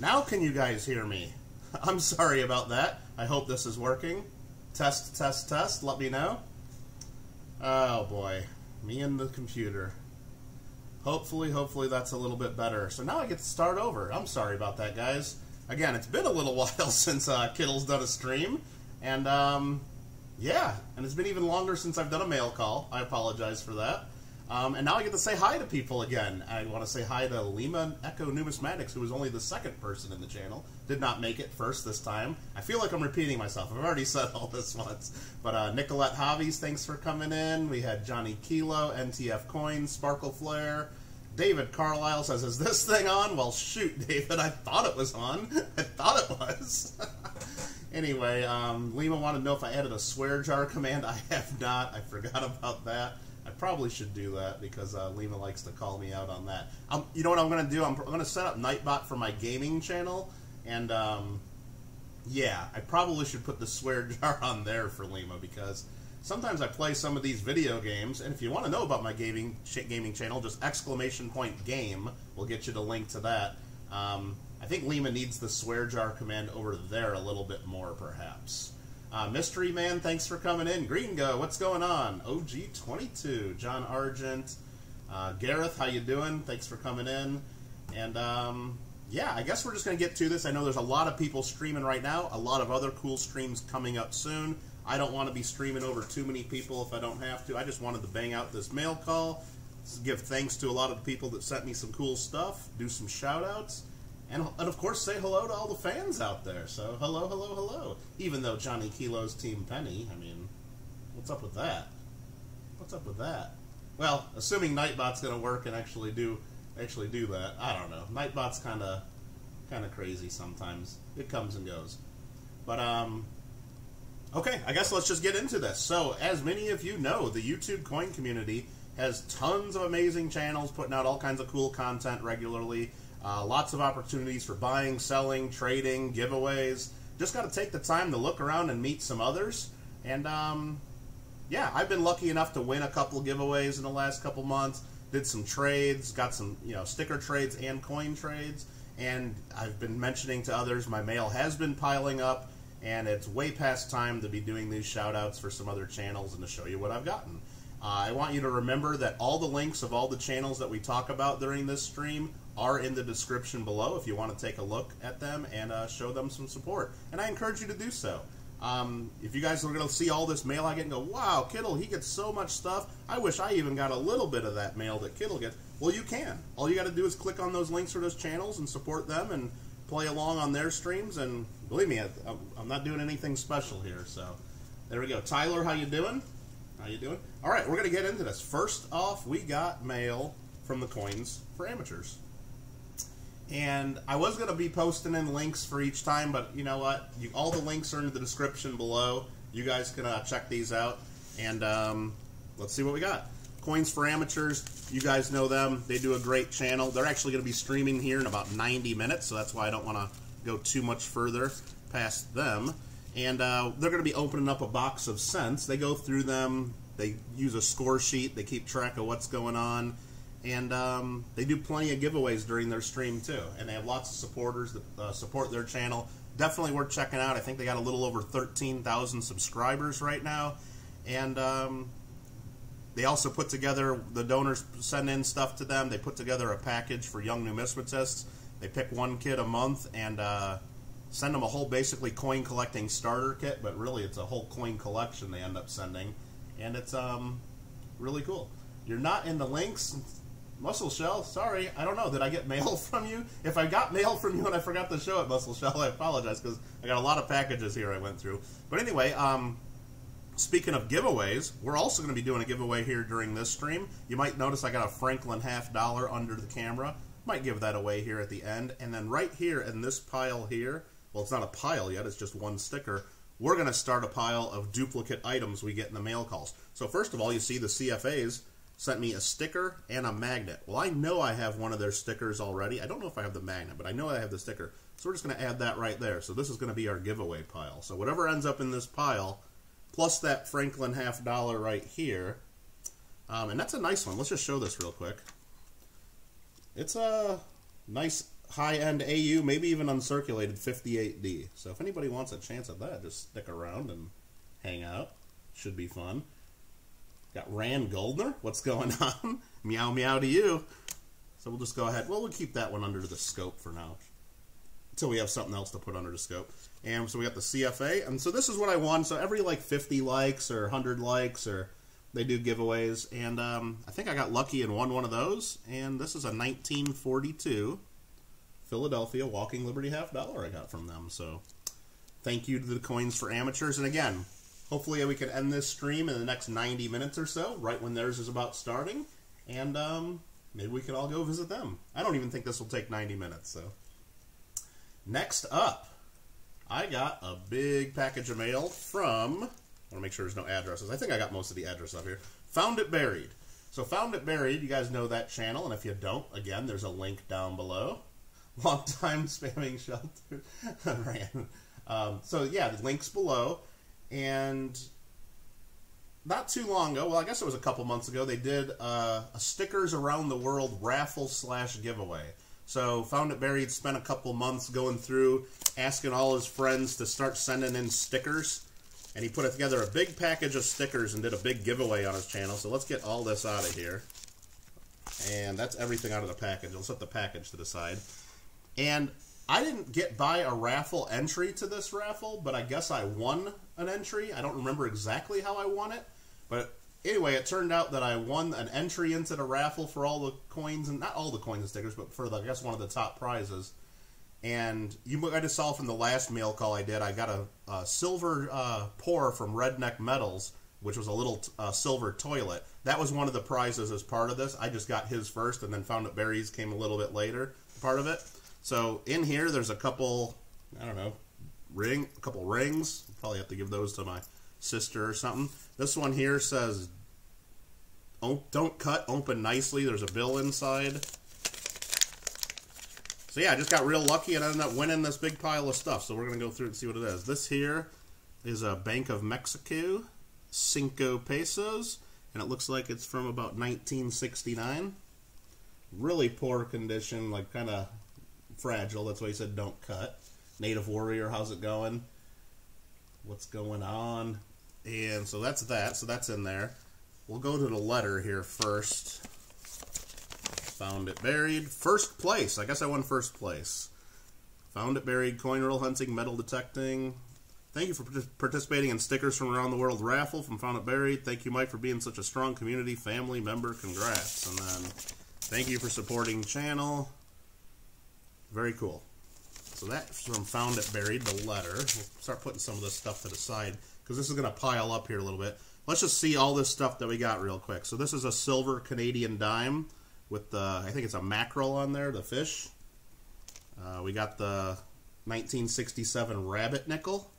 Now can you guys hear me? I'm sorry about that. I hope this is working. Test, test, test. Let me know. Oh boy. Me and the computer. Hopefully, hopefully that's a little bit better. So now I get to start over. I'm sorry about that, guys. Again, it's been a little while since Kittle's done a stream. And, yeah. And it's been even longer since I've done a mail call. I apologize for that. And now I get to say hi to people again. I want to say hi to Lima Echo Numismatics, who was only the second person in the channel. Did not make it first this time. I feel like I'm repeating myself. I've already said all this once. But Nicolette Hobbies, thanks for coming in. We had Johnny Kilo, NTF Coins, Sparkle Flare. David Carlisle says, is this thing on? Well, shoot, David, I thought it was on. I thought it was. Anyway, Lima wanted to know if I added a swear jar command. I have not. I forgot about that. I probably should do that because Lima likes to call me out on that. You know what I'm going to do? I'm going to set up Nightbot for my gaming channel, and yeah, I probably should put the swear jar on there for Lima because sometimes I play some of these video games, and if you want to know about my gaming channel, just !game will get you the link to that. I think Lima needs the swear jar command over there a little bit more, perhaps. Mystery Man, thanks for coming in. Gringo, what's going on? OG22, John Argent, Gareth, how you doing? Thanks for coming in. And yeah, I guess we're just going to get to this. I know there's a lot of people streaming right now, a lot of other cool streams coming up soon. I don't want to be streaming over too many people if I don't have to. I just wanted to bang out this mail call, give thanks to a lot of the people that sent me some cool stuff, do some shout-outs. And of course, say hello to all the fans out there. So, hello, hello, hello. Even though Johnny Kilo's Team Penny, I mean, what's up with that? What's up with that? Well, assuming Nightbot's going to work and actually do that, I don't know. Nightbot's kind of crazy sometimes. It comes and goes. But, okay, I guess let's just get into this. So, as many of you know, the YouTube coin community has tons of amazing channels putting out all kinds of cool content regularly. Lots of opportunities for buying, selling, trading, giveaways. Just got to take the time to look around and meet some others. And, yeah, I've been lucky enough to win a couple giveaways in the last couple months. Did some trades, got some, you know, sticker trades and coin trades. And I've been mentioning to others my mail has been piling up. And it's way past time to be doing these shout-outs for some other channels and to show you what I've gotten. I want you to remember that all the links of all the channels that we talk about during this stream are in the description below if you want to take a look at them and show them some support. And I encourage you to do so. If you guys are going to see all this mail I get and go, wow, Kittle, he gets so much stuff. I wish I even got a little bit of that mail that Kittle gets. Well, you can. All you got to do is click on those links for those channels and support them and play along on their streams. And believe me, I'm not doing anything special here. So there we go. Tyler, how you doing? How you doing? All right, we're going to get into this. First off, we got mail from the Coins for Amateurs. And I was going to be posting in links for each time, but you know what? All the links are in the description below. You guys can check these out. And let's see what we got. Coins for Amateurs, you guys know them. They do a great channel. They're actually going to be streaming here in about 90 minutes, so that's why I don't want to go too much further past them. And they're going to be opening up a box of cents. They go through them. They use a score sheet. They keep track of what's going on. And they do plenty of giveaways during their stream, too. And they have lots of supporters that support their channel. Definitely worth checking out. I think they got a little over 13,000 subscribers right now. And they also put together, the donors send in stuff to them. They put together a package for young numismatists. They pick one kid a month and send them a whole, basically, coin collecting starter kit. But really, it's a whole coin collection they end up sending. And it's really cool. You're not in the links. Muscle Shell, sorry, I don't know. Did I get mail from you? If I got mail from you and I forgot to show it, Muscle Shell, I apologize because I got a lot of packages here I went through. But anyway, speaking of giveaways, we're also going to be doing a giveaway here during this stream. You might notice I got a Franklin $50 under the camera. Might give that away here at the end. And then right here in this pile here, well, it's not a pile yet, it's just one sticker. We're going to start a pile of duplicate items we get in the mail calls. So first of all, you see the CFAs sent me a sticker and a magnet. Well, I know I have one of their stickers already. I don't know if I have the magnet, but I know I have the sticker. So we're just going to add that right there. So this is going to be our giveaway pile. So whatever ends up in this pile, plus that Franklin $50 right here. And that's a nice one. Let's just show this real quick. It's a nice high-end AU, maybe even uncirculated 58D. So if anybody wants a chance at that, just stick around and hang out. Should be fun. Got Rand Goldner. What's going on? Meow meow to you. So we'll just go ahead. Well, we'll keep that one under the scope for now, until we have something else to put under the scope. And so we got the CFA. And so this is what I won. So every like 50 likes or 100 likes, or they do giveaways. And I think I got lucky and won one of those. And this is a 1942 Philadelphia Walking Liberty $1/2 I got from them. So thank you to the Coins for Amateurs. And again, hopefully we could end this stream in the next 90 minutes or so, right when theirs is about starting. And maybe we could all go visit them. I don't even think this will take 90 minutes. So next up, I got a big package of mail from, I want to make sure there's no addresses. I think I got most of the address up here. Found It Buried. So Found It Buried, you guys know that channel. And if you don't, again, there's a link down below. Long time spamming shelter. So yeah, the link's below. And not too long ago, well, I guess it was a couple months ago, they did a Stickers Around the World raffle slash giveaway. So Found It Buried spent a couple months going through, asking all his friends to start sending in stickers. And he put together a big package of stickers and did a big giveaway on his channel. So let's get all this out of here. And that's everything out of the package. Let's set the package to the side. And I didn't get by a raffle entry to this raffle, but I guess I won an entry. I don't remember exactly how I won it. But anyway, it turned out that I won an entry into the raffle for all the coins, and not all the coins and stickers, but for, the, I guess, one of the top prizes. And you, I just saw from the last mail call I did, I got a silver pour from Redneck Metals, which was a little silver toilet. That was one of the prizes as part of this. I just got his first, and then Found It Berries came a little bit later, part of it. So in here, there's a couple, I don't know, a couple rings. I'll probably have to give those to my sister or something. This one here says, oh, don't cut, open nicely. There's a bill inside. So yeah, I just got real lucky and ended up winning this big pile of stuff. So we're going to go through and see what it is. This here is a Bank of Mexico, 5 pesos, and it looks like it's from about 1969. Really poor condition, like kind of fragile. That's why he said don't cut. Native Warrior, how's it going? What's going on? And so that's that. So that's in there. We'll go to the letter here first. Found It Buried. First place. I guess I won first place. Found It Buried, coin roll hunting, metal detecting. Thank you for participating in Stickers from Around the World raffle from Found It Buried. Thank you, Mike, for being such a strong community family member. Congrats. And then thank you for supporting channel. Very cool. So that's from Found It Buried, the letter. We'll start putting some of this stuff to the side because this is going to pile up here a little bit. Let's just see all this stuff that we got real quick. So this is a silver Canadian dime with the, I think it's a mackerel on there, the fish. We got the 1967 rabbit nickel.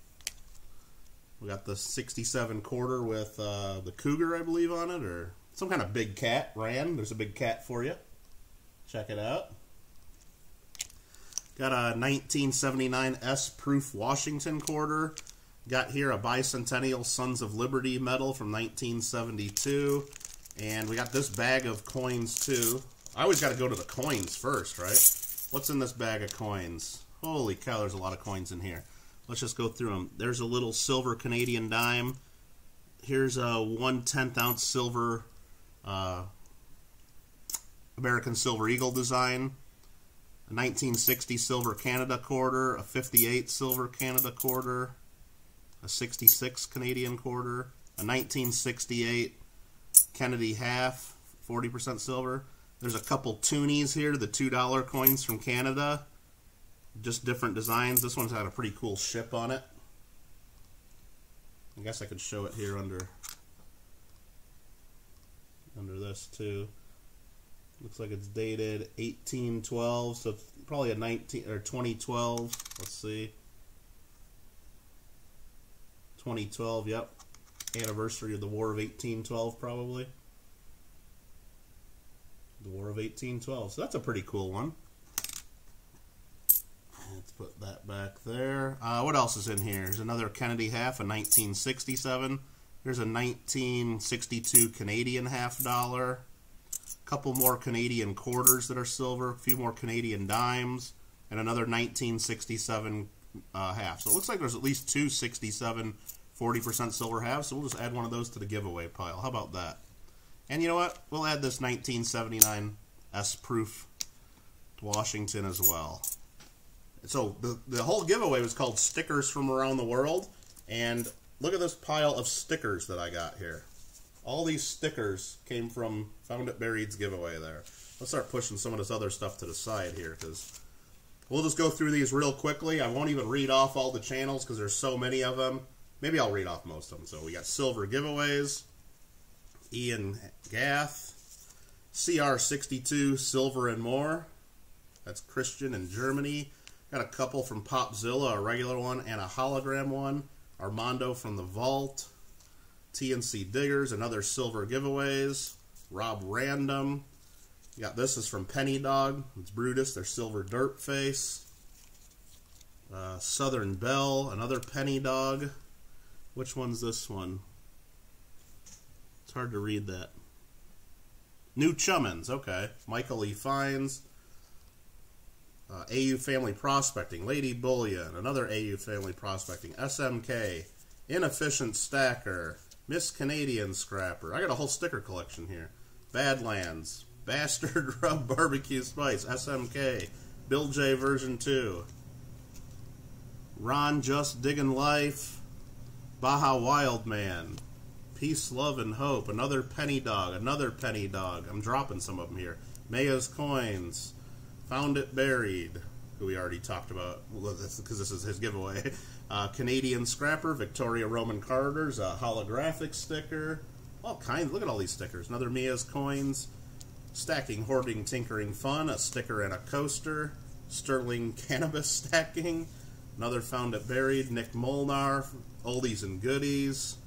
We got the 67 quarter with the cougar, I believe, on it, or some kind of big cat. Rand, there's a big cat for you. Check it out. Got a 1979 S-Proof Washington quarter. Got here a Bicentennial Sons of Liberty medal from 1972. And we got this bag of coins, too. I always got to go to the coins first, right? What's in this bag of coins? Holy cow, there's a lot of coins in here. Let's just go through them. There's a little silver Canadian dime. Here's a 1/10-ounce silver American Silver Eagle design. A 1960 silver Canada quarter, a 58 silver Canada quarter, a 66 Canadian quarter, a 1968 Kennedy half, 40% silver. There's a couple toonies here, the $2 coins from Canada, just different designs. This one's got a pretty cool ship on it. I guess I could show it here under this too. Looks like it's dated 1812, so it's probably a 2012. Let's see, 2012. Yep, anniversary of the War of 1812, probably. The War of 1812. So that's a pretty cool one. Let's put that back there. What else is in here? There's another Kennedy half, a 1967. There's a 1962 Canadian $1/2. a couple more Canadian quarters that are silver, a few more Canadian dimes, and another 1967 half. So it looks like there's at least two 67 40% silver halves, so we'll just add one of those to the giveaway pile. How about that? And you know what? We'll add this 1979 S-Proof Washington as well. So the whole giveaway was called Stickers from Around the World, and look at this pile of stickers that I got here. All these stickers came from Found It Buried's giveaway there. Let's start pushing some of this other stuff to the side here, because we'll just go through these real quickly. I won't even read off all the channels because there's so many of them. Maybe I'll read off most of them. So we got Silver Giveaways, Ian Gath, CR62, Silver and More. That's Christian in Germany. Got a couple from Popzilla, a regular one and a hologram one. Armando from the Vault. TNC Diggers, another Silver Giveaways. Rob Random. You got this is from Penny Dog. It's Brutus, their Silver Dirt Face. Southern Belle, another Penny Dog. Which one's this one? It's hard to read that. New Chummins, okay. Michael E. Fines. AU Family Prospecting, Lady Bullion, another AU Family Prospecting, SMK, Inefficient Stacker, Miss Canadian Scrapper. I got a whole sticker collection here. Badlands, Bastard Rub Barbecue Spice, SMK, Bill J version 2, Ron Just Diggin' Life, Baja Wild Man, Peace, Love, and Hope, another Penny Dog, another Penny Dog. I'm dropping some of them here. Mayo's Coins, Found It Buried, who we already talked about, because this is his giveaway. Canadian Scrapper, Victoria Roman Carter's, a holographic sticker. All kinds. Look at all these stickers. Another Mia's Coins. Stacking, Hoarding, Tinkering Fun, a sticker and a coaster. Sterling Cannabis Stacking. Another Found It Buried. Nick Molnar, Oldies and Goodies.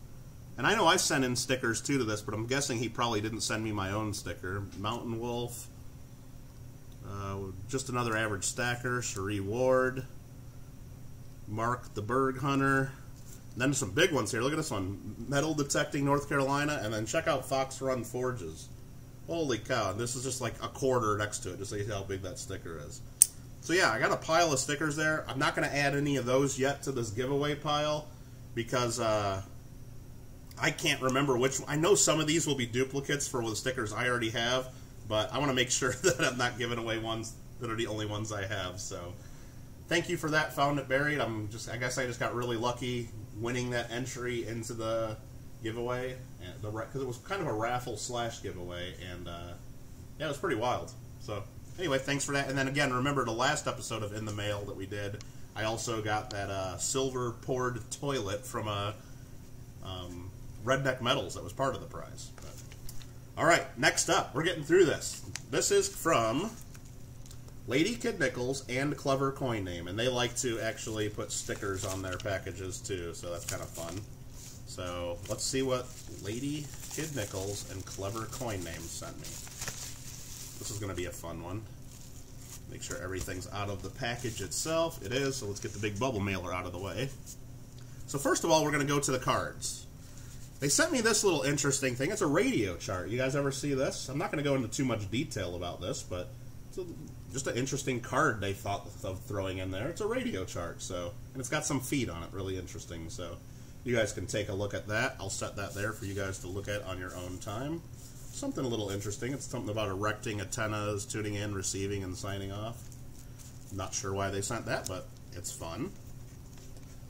And I know I sent in stickers, too, to this, but I'm guessing he probably didn't send me my own sticker. Mountain Wolf. Just Another Average Stacker, Cherie Ward, Mark the Berg Hunter, and then some big ones here. Look at this one, Metal Detecting North Carolina, and then check out Fox Run Forges. Holy cow, this is just like a quarter next to it, just to see how big that sticker is. So yeah, I got a pile of stickers there. I'm not going to add any of those yet to this giveaway pile, because I can't remember which one. I know some of these will be duplicates for the stickers I already have, but I want to make sure that I'm not giving away ones that are the only ones I have. So thank you for that, Found It Buried. I guess I just got really lucky winning that entry into the giveaway, because it was kind of a raffle slash giveaway, and yeah, it was pretty wild. So anyway, thanks for that. And then again, remember the last episode of In the Mail that we did, I also got that silver poured toilet from Redneck Metals that was part of the prize. Alright, next up, we're getting through this. This is from Lady Kid Nickels and Clever Coin Name, and they like to actually put stickers on their packages too, so that's kind of fun. So let's see what Lady Kid Nickels and Clever Coin Name sent me. This is going to be a fun one. Make sure everything's out of the package itself. It is, so let's get the big bubble mailer out of the way. So first of all, we're going to go to the cards. They sent me this little interesting thing. It's a radio chart. You guys ever see this? I'm not going to go into too much detail about this, but it's just an interesting card they thought of throwing in there. It's a radio chart, so, and it's got some feed on it. Really interesting, so you guys can take a look at that. I'll set that there for you guys to look at on your own time. Something a little interesting. It's something about erecting antennas, tuning in, receiving, and signing off. Not sure why they sent that, but it's fun.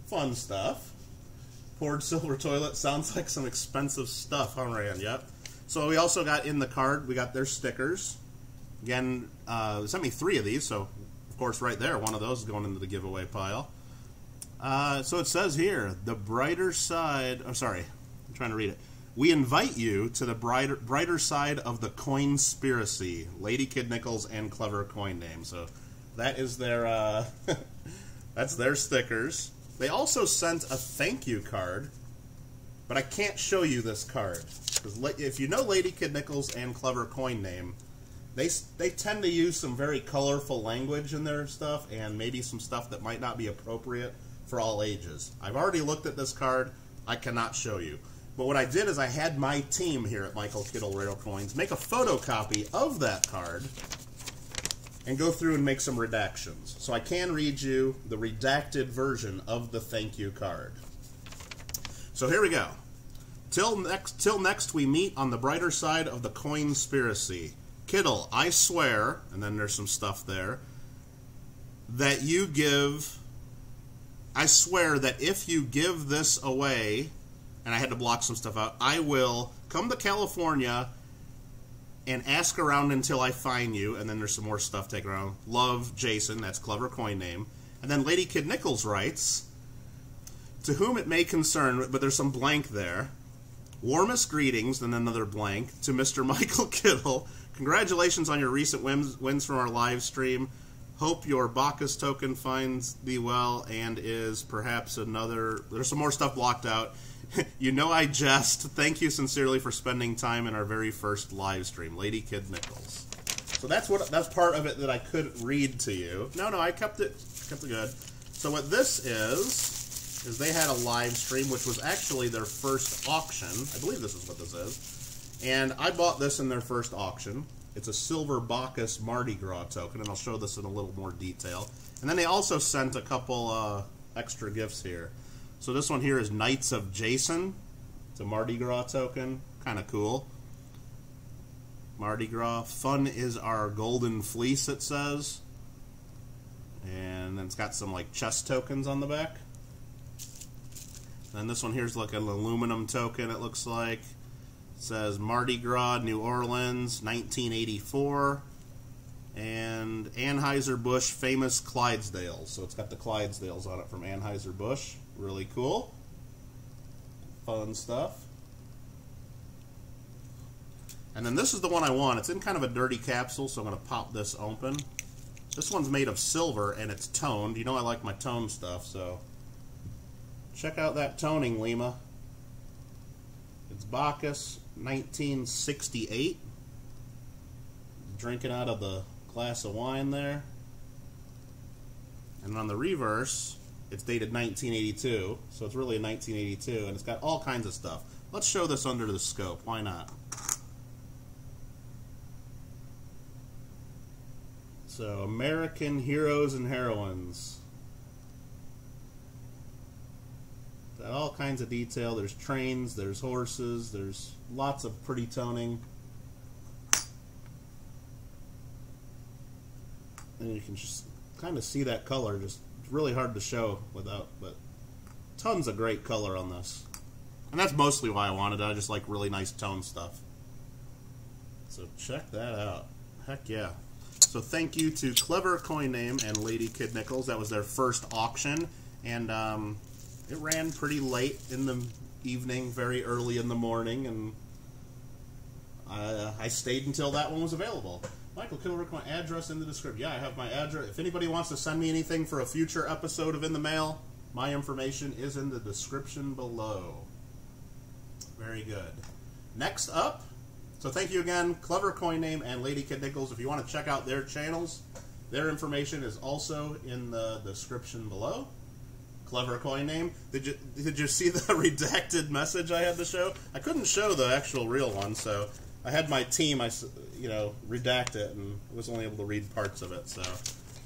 Fun stuff. Poured silver toilet sounds like some expensive stuff, huh, Rand? Yep. So we also got in the card, we got their stickers. Again, they sent me three of these, so of course right there, one of those is going into the giveaway pile. So it says here, the brighter side, oh, sorry, I'm trying to read it. We invite you to the brighter side of the Coinspiracy, Lady Kid Nickels and Clever Coin Name. So that is their, that's their stickers. They also sent a thank you card, but I can't show you this card, because if you know Lady Kid Nickels and Clever Coin Name, they tend to use some very colorful language in their stuff, and maybe some stuff that might not be appropriate for all ages. I've already looked at this card. I cannot show you. But what I did is I had my team here at Michael Kittle Rare Coins make a photocopy of that card and go through and make some redactions. So I can read you the redacted version of the thank you card. So here we go. Till next we meet on the brighter side of the coinspiracy. Kittle, I swear, and then there's some stuff there, that you give, I swear that if you give this away, and I had to block some stuff out, I will come to California and ask around until I find you, and then there's some more stuff taken around. Love, Jason, that's Clever Coin Name. And then Lady Kid Nickels writes, to whom it may concern, but there's some blank there, warmest greetings, and another blank, to Mr. Michael Kittle. Congratulations on your recent wins from our live stream. Hope your Bacchus token finds thee well and is perhaps another... There's some more stuff blocked out. You know I jest. Thank you sincerely for spending time in our very first live stream. Lady Kid Nickels. So that's part of it that I could read to you. No, I kept it good. So what this is they had a live stream, which was actually their first auction. I believe this is what this is. And I bought this in their first auction. It's a Silver Bacchus Mardi Gras token, and I'll show this in a little more detail. And then they also sent a couple extra gifts here. So this one here is Knights of Jason. It's a Mardi Gras token. Kind of cool. Mardi Gras. Fun is our golden fleece, it says. And then it's got some like chess tokens on the back. Then this one here is like an aluminum token, it looks like. It says Mardi Gras, New Orleans, 1984. And Anheuser-Busch Famous Clydesdales. So it's got the Clydesdales on it from Anheuser-Busch. Really cool. Fun stuff. And then this is the one I want. It's in kind of a dirty capsule, so I'm going to pop this open. This one's made of silver, and it's toned. You know I like my tone stuff, so... Check out that toning, Lima. It's Bacchus, 1968. Drinking out of the glass of wine there. And on the reverse... It's dated 1982, so it's really 1982, and it's got all kinds of stuff. Let's show this under the scope. Why not? So, American Heroes and Heroines. It's got all kinds of detail. There's trains, there's horses, there's lots of pretty toning. And you can just kind of see that color just... really hard to show without, but tons of great color on this. And that's mostly why I wanted it. I just like really nice tone stuff. So check that out. Heck yeah. So thank you to Clever Coin Name and Lady Kid Nickels. That was their first auction. And it ran pretty late in the evening, very early in the morning. And I stayed until that one was available. Michael, can I work my address in the description? Yeah, I have my address. If anybody wants to send me anything for a future episode of In the Mail, my information is in the description below. Very good. Next up, so thank you again, Clever Coin Name and Lady Kid Nickels. If you want to check out their channels, their information is also in the description below. Clever Coin Name. Did you see the redacted message I had to show? I couldn't show the actual real one, so... I had my team, redact it, and was only able to read parts of it. So,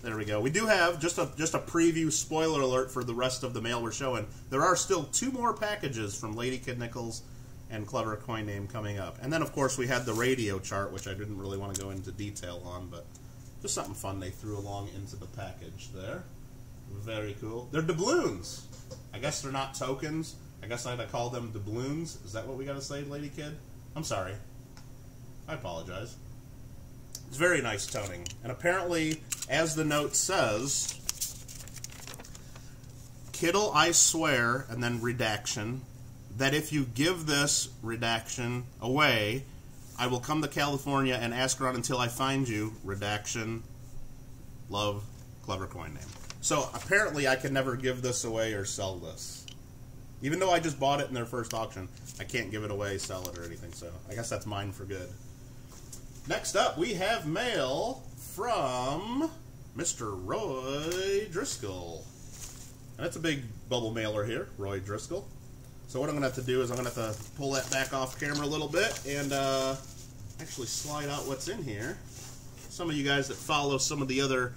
there we go. We do have just a preview spoiler alert for the rest of the mail we're showing. There are still 2 more packages from Lady Kid Nickels and Clever Coin Name coming up, and then of course we had the radio chart, which I didn't really want to go into detail on, but just something fun they threw along into the package there. Very cool. They're doubloons. I guess they're not tokens. I guess I had to call them doubloons. Is that what we got to say, Lady Kid? I'm sorry. I apologize. It's very nice toning. And apparently, as the note says, Kittle, I swear, and then redaction, that if you give this redaction away, I will come to California and ask around until I find you, redaction, love, Clever Coin Name. So apparently I can never give this away or sell this. Even though I just bought it in their first auction, I can't give it away, sell it, or anything, so I guess that's mine for good. Next up, we have mail from Mr. Roy Driskill. And that's a big bubble mailer here, Roy Driskill. So what I'm going to have to do is I'm going to have to pull that back off camera a little bit and actually slide out what's in here. Some of you guys that follow some of the other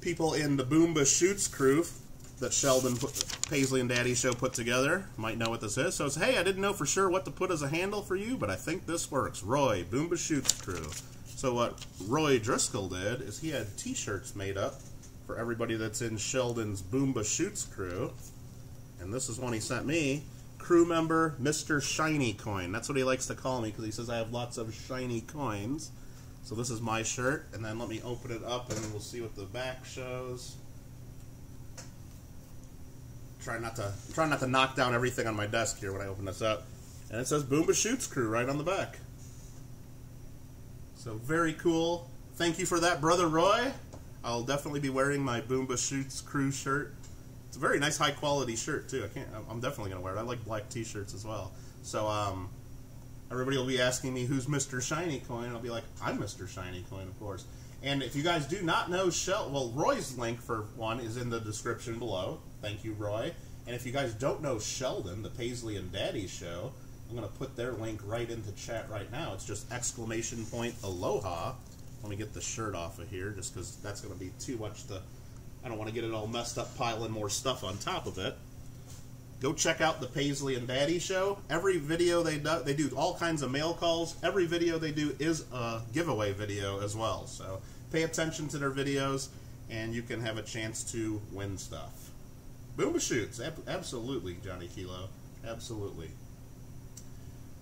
people in the Boomba Shoots crew that Sheldon put, Paisley and Daddy Show put together, might know what this is. So it's, hey, I didn't know for sure what to put as a handle for you, but I think this works. Roy, Boomba Shoots crew. So what Roy Driskill did is he had t-shirts made up for everybody that's in Sheldon's Boomba Shoots crew. And this is one he sent me. Crew member Mr. Shiny Coin. That's what he likes to call me because he says I have lots of shiny coins. So this is my shirt, and then let me open it up and we'll see what the back shows. I'm trying not to knock down everything on my desk here when I open this up. And it says Boomba Shoots Crew right on the back. So very cool. Thank you for that, Brother Roy. I'll definitely be wearing my Boomba Shoots Crew shirt. It's a very nice high quality shirt too. I'm definitely gonna wear it. I like black t-shirts as well. So everybody will be asking me, who's Mr. Shiny Coin? And I'll be like, I'm Mr. Shiny Coin, of course. And if you guys do not know, Roy's link for one is in the description below. Thank you, Roy. And if you guys don't know Sheldon, the Paisley and Daddy Show, I'm going to put their link right into chat right now. It's just ! Aloha. Let me get the shirt off of here, just because that's going to be too much to... I don't want to get it all messed up piling more stuff on top of it. Go check out the Paisley and Daddy Show. Every video they do all kinds of mail calls. Every video they do is a giveaway video as well. So pay attention to their videos, and you can have a chance to win stuff. Boomba Shoots, absolutely, Johnny Kilo, absolutely.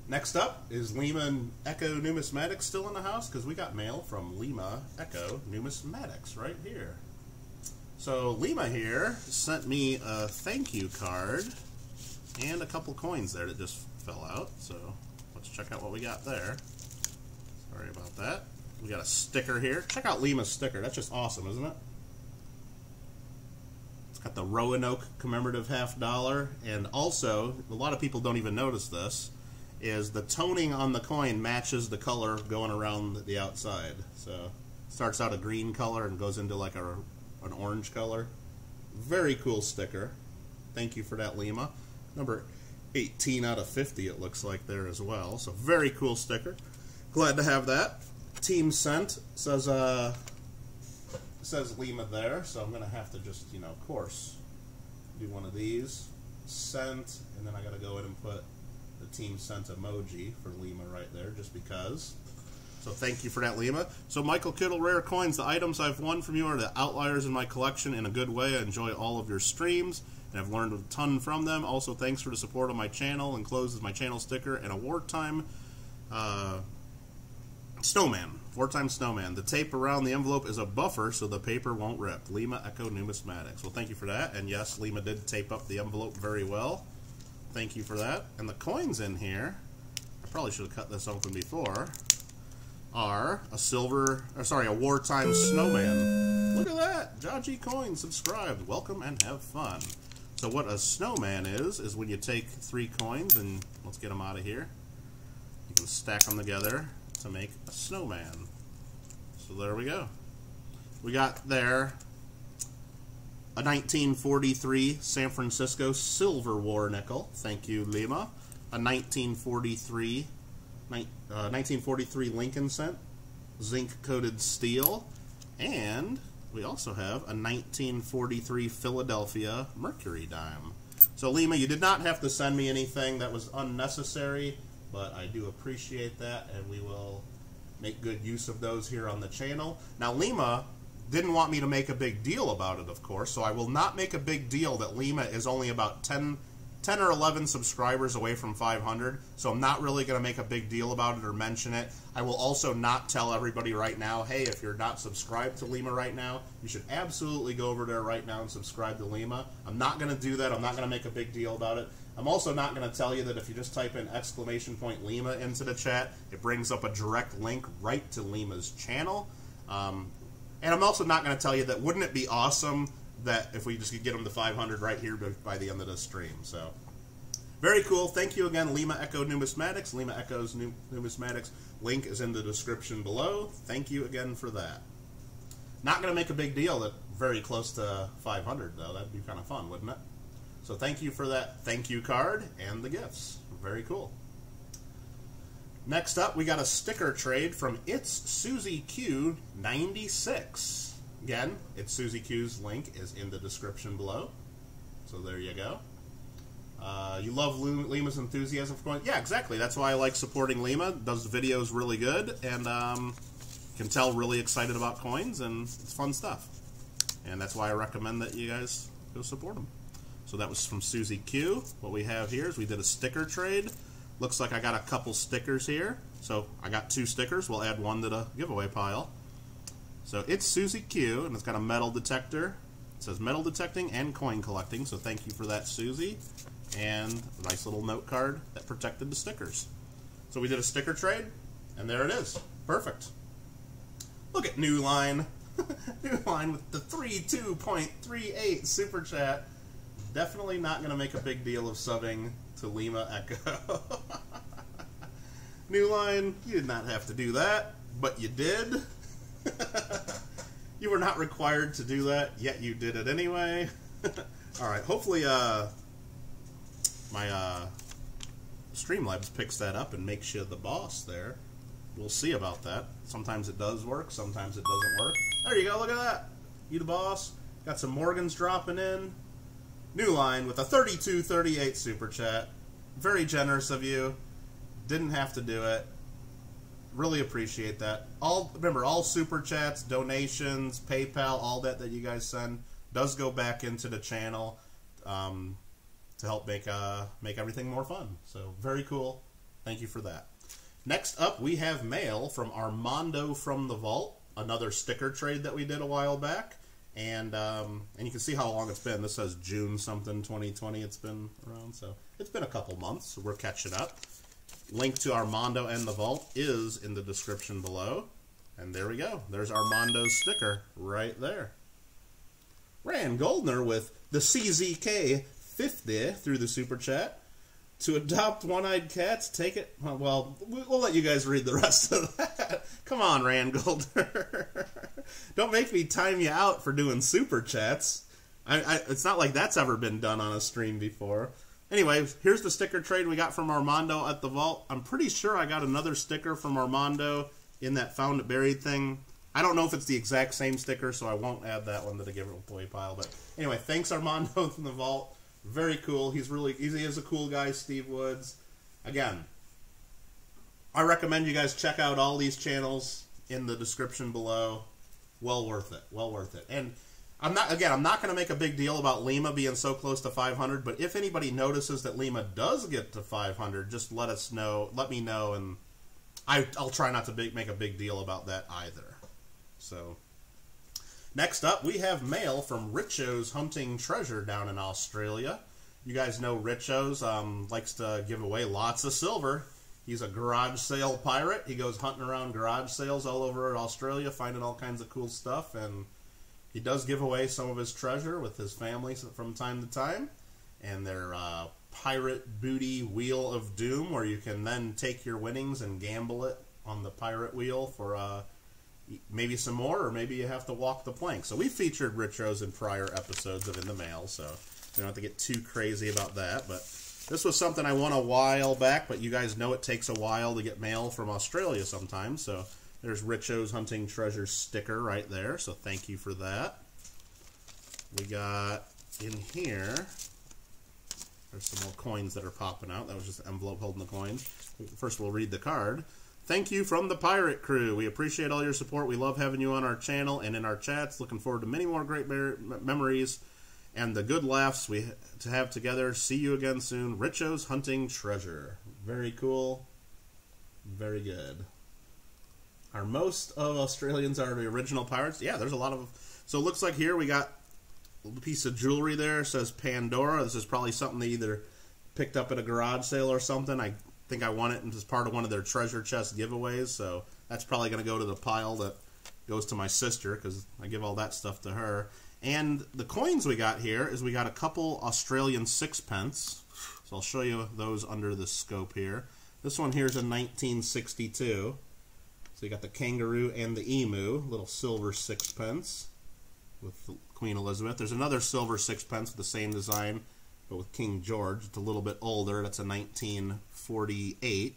Next up is Lima Echo Numismatics still in the house because we got mail from Lima Echo Numismatics right here. So Lima here sent me a thank you card and a couple coins there that just fell out. So let's check out what we got there. Sorry about that. We got a sticker here. Check out Lima's sticker. That's just awesome, isn't it? It's got the Roanoke commemorative $5. And also, a lot of people don't even notice this, is the toning on the coin matches the color going around the outside. So it starts out a green color and goes into like an orange color. Very cool sticker. Thank you for that, Lima. Number 18 out of 50 it looks like there as well. So very cool sticker. Glad to have that. Team sent says Lima there, so I'm gonna have to just, you know, of course, do one of these. Sent, and then I gotta go in and put the team sent emoji for Lima right there, just because. So thank you for that, Lima. So Michael Kittle Rare Coins, the items I've won from you are the outliers in my collection in a good way. I enjoy all of your streams, and I've learned a ton from them. Also, thanks for the support on my channel. Enclosed is my channel sticker and a wartime snowman. Wartime snowman. The tape around the envelope is a buffer so the paper won't rip. Lima Echo Numismatics. Well, thank you for that. And yes, Lima did tape up the envelope very well. Thank you for that. And the coins in here, I probably should have cut this open before, are a wartime snowman. Look at that! Jaji Coin subscribed. Welcome and have fun. So what a snowman is when you take 3 coins, and let's get them out of here. You can stack them together to make a snowman. So there we go. We got there a 1943 San Francisco Silver War nickel. Thank you, Lima. A 1943 Lincoln cent, zinc-coated steel, and we also have a 1943 Philadelphia Mercury dime. So Lima, you did not have to send me anything that was unnecessary, but I do appreciate that, and we will make good use of those here on the channel. Now Lima didn't want me to make a big deal about it, of course, so I will not make a big deal that Lima is only about 10 or 11 subscribers away from 500, so I'm not really going to make a big deal about it or mention it. I will also not tell everybody right now, hey, if you're not subscribed to Lima right now, you should absolutely go over there right now and subscribe to Lima. I'm not going to do that. I'm not going to make a big deal about it. I'm also not going to tell you that if you just type in ! Lima into the chat, it brings up a direct link right to Lima's channel. And I'm also not going to tell you that wouldn't it be awesome that if we just could get them to 500 right here by the end of the stream. So, very cool. Thank you again, Lima Echo Numismatics. Lima Echo's Numismatics link is in the description below. Thank you again for that. Not going to make a big deal that very close to 500, though. That'd be kind of fun, wouldn't it? So thank you for that thank you card and the gifts. Very cool. Next up, we got a sticker trade from ItsSusieQ96. Again, ItsSusieQ's link is in the description below. So there you go. You love Lima's enthusiasm for coins? Yeah, exactly. That's why I like supporting Lima. Does videos really good, and can tell really excited about coins, and it's fun stuff. And that's why I recommend that you guys go support them. So that was from Susie Q. What we have here is we did a sticker trade. Looks like I got a couple stickers here. So I got 2 stickers. We'll add 1 to the giveaway pile. So it's Susie Q, and it's got a metal detector. It says metal detecting and coin collecting. So thank you for that, Susie. And a nice little note card that protected the stickers. So we did a sticker trade, and there it is. Perfect. Look at New Line. New Line with the 32.38 super chat. Definitely not going to make a big deal of subbing to Lima Echo. New Line, you did not have to do that, but you did. You were not required to do that, yet you did it anyway. Alright, hopefully my Streamlabs picks that up and makes you the boss there. We'll see about that. Sometimes it does work, sometimes it doesn't work. There you go, look at that. You the boss. Got some Morgans dropping in. New Line with a 32.38 super chat. Very generous of you. Didn't have to do it. Really appreciate that. Remember all super chats, donations, PayPal, all that you guys send does go back into the channel to help make everything more fun. So very cool. Thank you for that. Next up, we have mail from Armando from the Vault. Another sticker trade that we did a while back. And you can see how long it's been. This says June something 2020 it's been around, so it's been a couple months, so we're catching up. Link to Armando and the Vault is in the description below. And there we go. There's Armando's sticker right there. Rand Goldner with the CZK50 through the super chat. To adopt one-eyed cats, take it... Well, we'll let you guys read the rest of that. Come on, Rand Goldner. Don't make me time you out for doing super chats. It's not like that's ever been done on a stream before. Anyway, here's the sticker trade we got from Armando at the Vault. I'm pretty sure I got another sticker from Armando in that Found It Buried thing. I don't know if it's the exact same sticker, so I won't add that one to the giveaway pile. But anyway, thanks Armando from the Vault. Very cool. He is a cool guy, Steve Woods. Again, I recommend you guys check out all these channels in the description below. Well worth it. Well worth it. And I'm not going to make a big deal about Lima being so close to 500, but if anybody notices that Lima does get to 500, just let us know. Let me know, and I'll try not to make a big deal about that either. So next up, we have mail from Richo's Hunting Treasure down in Australia. You guys know Richo's likes to give away lots of silver. He's a garage sale pirate. He goes hunting around garage sales all over Australia, finding all kinds of cool stuff, and he does give away some of his treasure with his family from time to time, and their pirate booty wheel of doom, where you can then take your winnings and gamble it on the pirate wheel for maybe some more, or maybe you have to walk the plank. So we featured Richo's in prior episodes of In the Mail, so we don't have to get too crazy about that. But this was something I won a while back, but you guys know it takes a while to get mail from Australia sometimes. So there's Richo's Hunting Treasure sticker right there, so thank you for that. We got in here, there's some more coins that are popping out. That was just an envelope holding the coin. First we'll read the card. Thank you from the Pirate Crew. We appreciate all your support. We love having you on our channel and in our chats. Looking forward to many more great memories and the good laughs we have together. See you again soon. Richo's Hunting Treasure. Very cool. Very good. Are most of Australians are the original pirates? Yeah, there's a lot of them. So it looks like here we got a piece of jewelry there. It says Pandora. This is probably something they either picked up at a garage sale or something. I think I won it as part of one of their treasure chest giveaways, so that's probably going to go to the pile that goes to my sister, because I give all that stuff to her. And the coins we got here is we got a couple Australian sixpence, so I'll show you those under the scope here. This one here is a 1962, so you got the kangaroo and the emu, little silver sixpence with Queen Elizabeth. There's another silver sixpence with the same design But with King George, it's a little bit older. That's a 1948.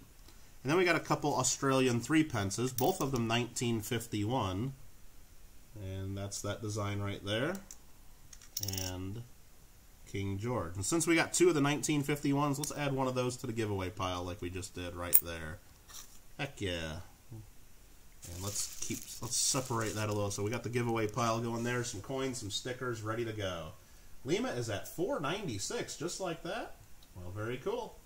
And then we got a couple Australian 3 pences, both of them 1951. And that's that design right there. And King George. And since we got 2 of the 1951s, let's add one of those to the giveaway pile like we just did right there. Heck yeah. And let's separate that a little. So we got the giveaway pile going there, some coins, some stickers, ready to go. Lima is at $4.96, just like that. Well, very cool.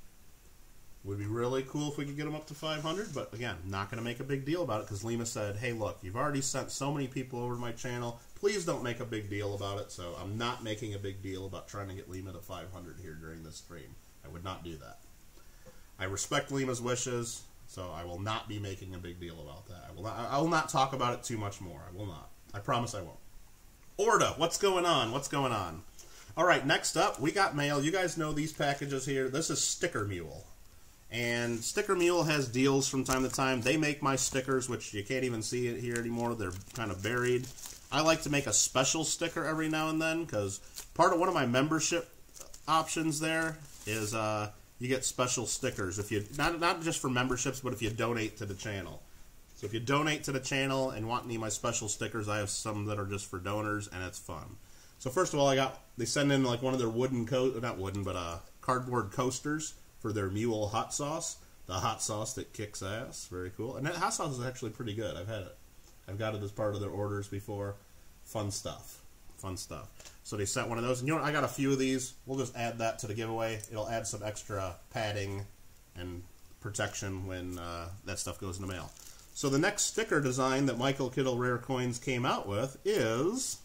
Would be really cool if we could get them up to 500, but again, not going to make a big deal about it because Lima said, hey, look, you've already sent so many people over to my channel. Please don't make a big deal about it, so I'm not making a big deal about trying to get Lima to 500 here during this stream. I would not do that. I respect Lima's wishes, so I will not be making a big deal about that. I will not talk about it too much more. I will not. I promise I won't. Orda, what's going on? What's going on? All right, next up, we got mail. You guys know these packages here. This is Sticker Mule. And Sticker Mule has deals from time to time. They make my stickers, which you can't even see it here anymore. They're kind of buried. I like to make a special sticker every now and then because part of one of my membership options there is you get special stickers. If you not just for memberships, but if you donate to the channel. So if you donate to the channel and want any of my special stickers, I have some that are just for donors, and it's fun. So first of all, they send in like one of their cardboard coasters for their mule hot sauce, the hot sauce that kicks ass. Very cool. And that hot sauce is actually pretty good. I've had it. I've got it as part of their orders before. Fun stuff. Fun stuff. So they sent one of those. And you know what? I got a few of these. We'll just add that to the giveaway. It'll add some extra padding and protection when that stuff goes in the mail. So the next sticker design that Michael Kittle Rare Coins came out with is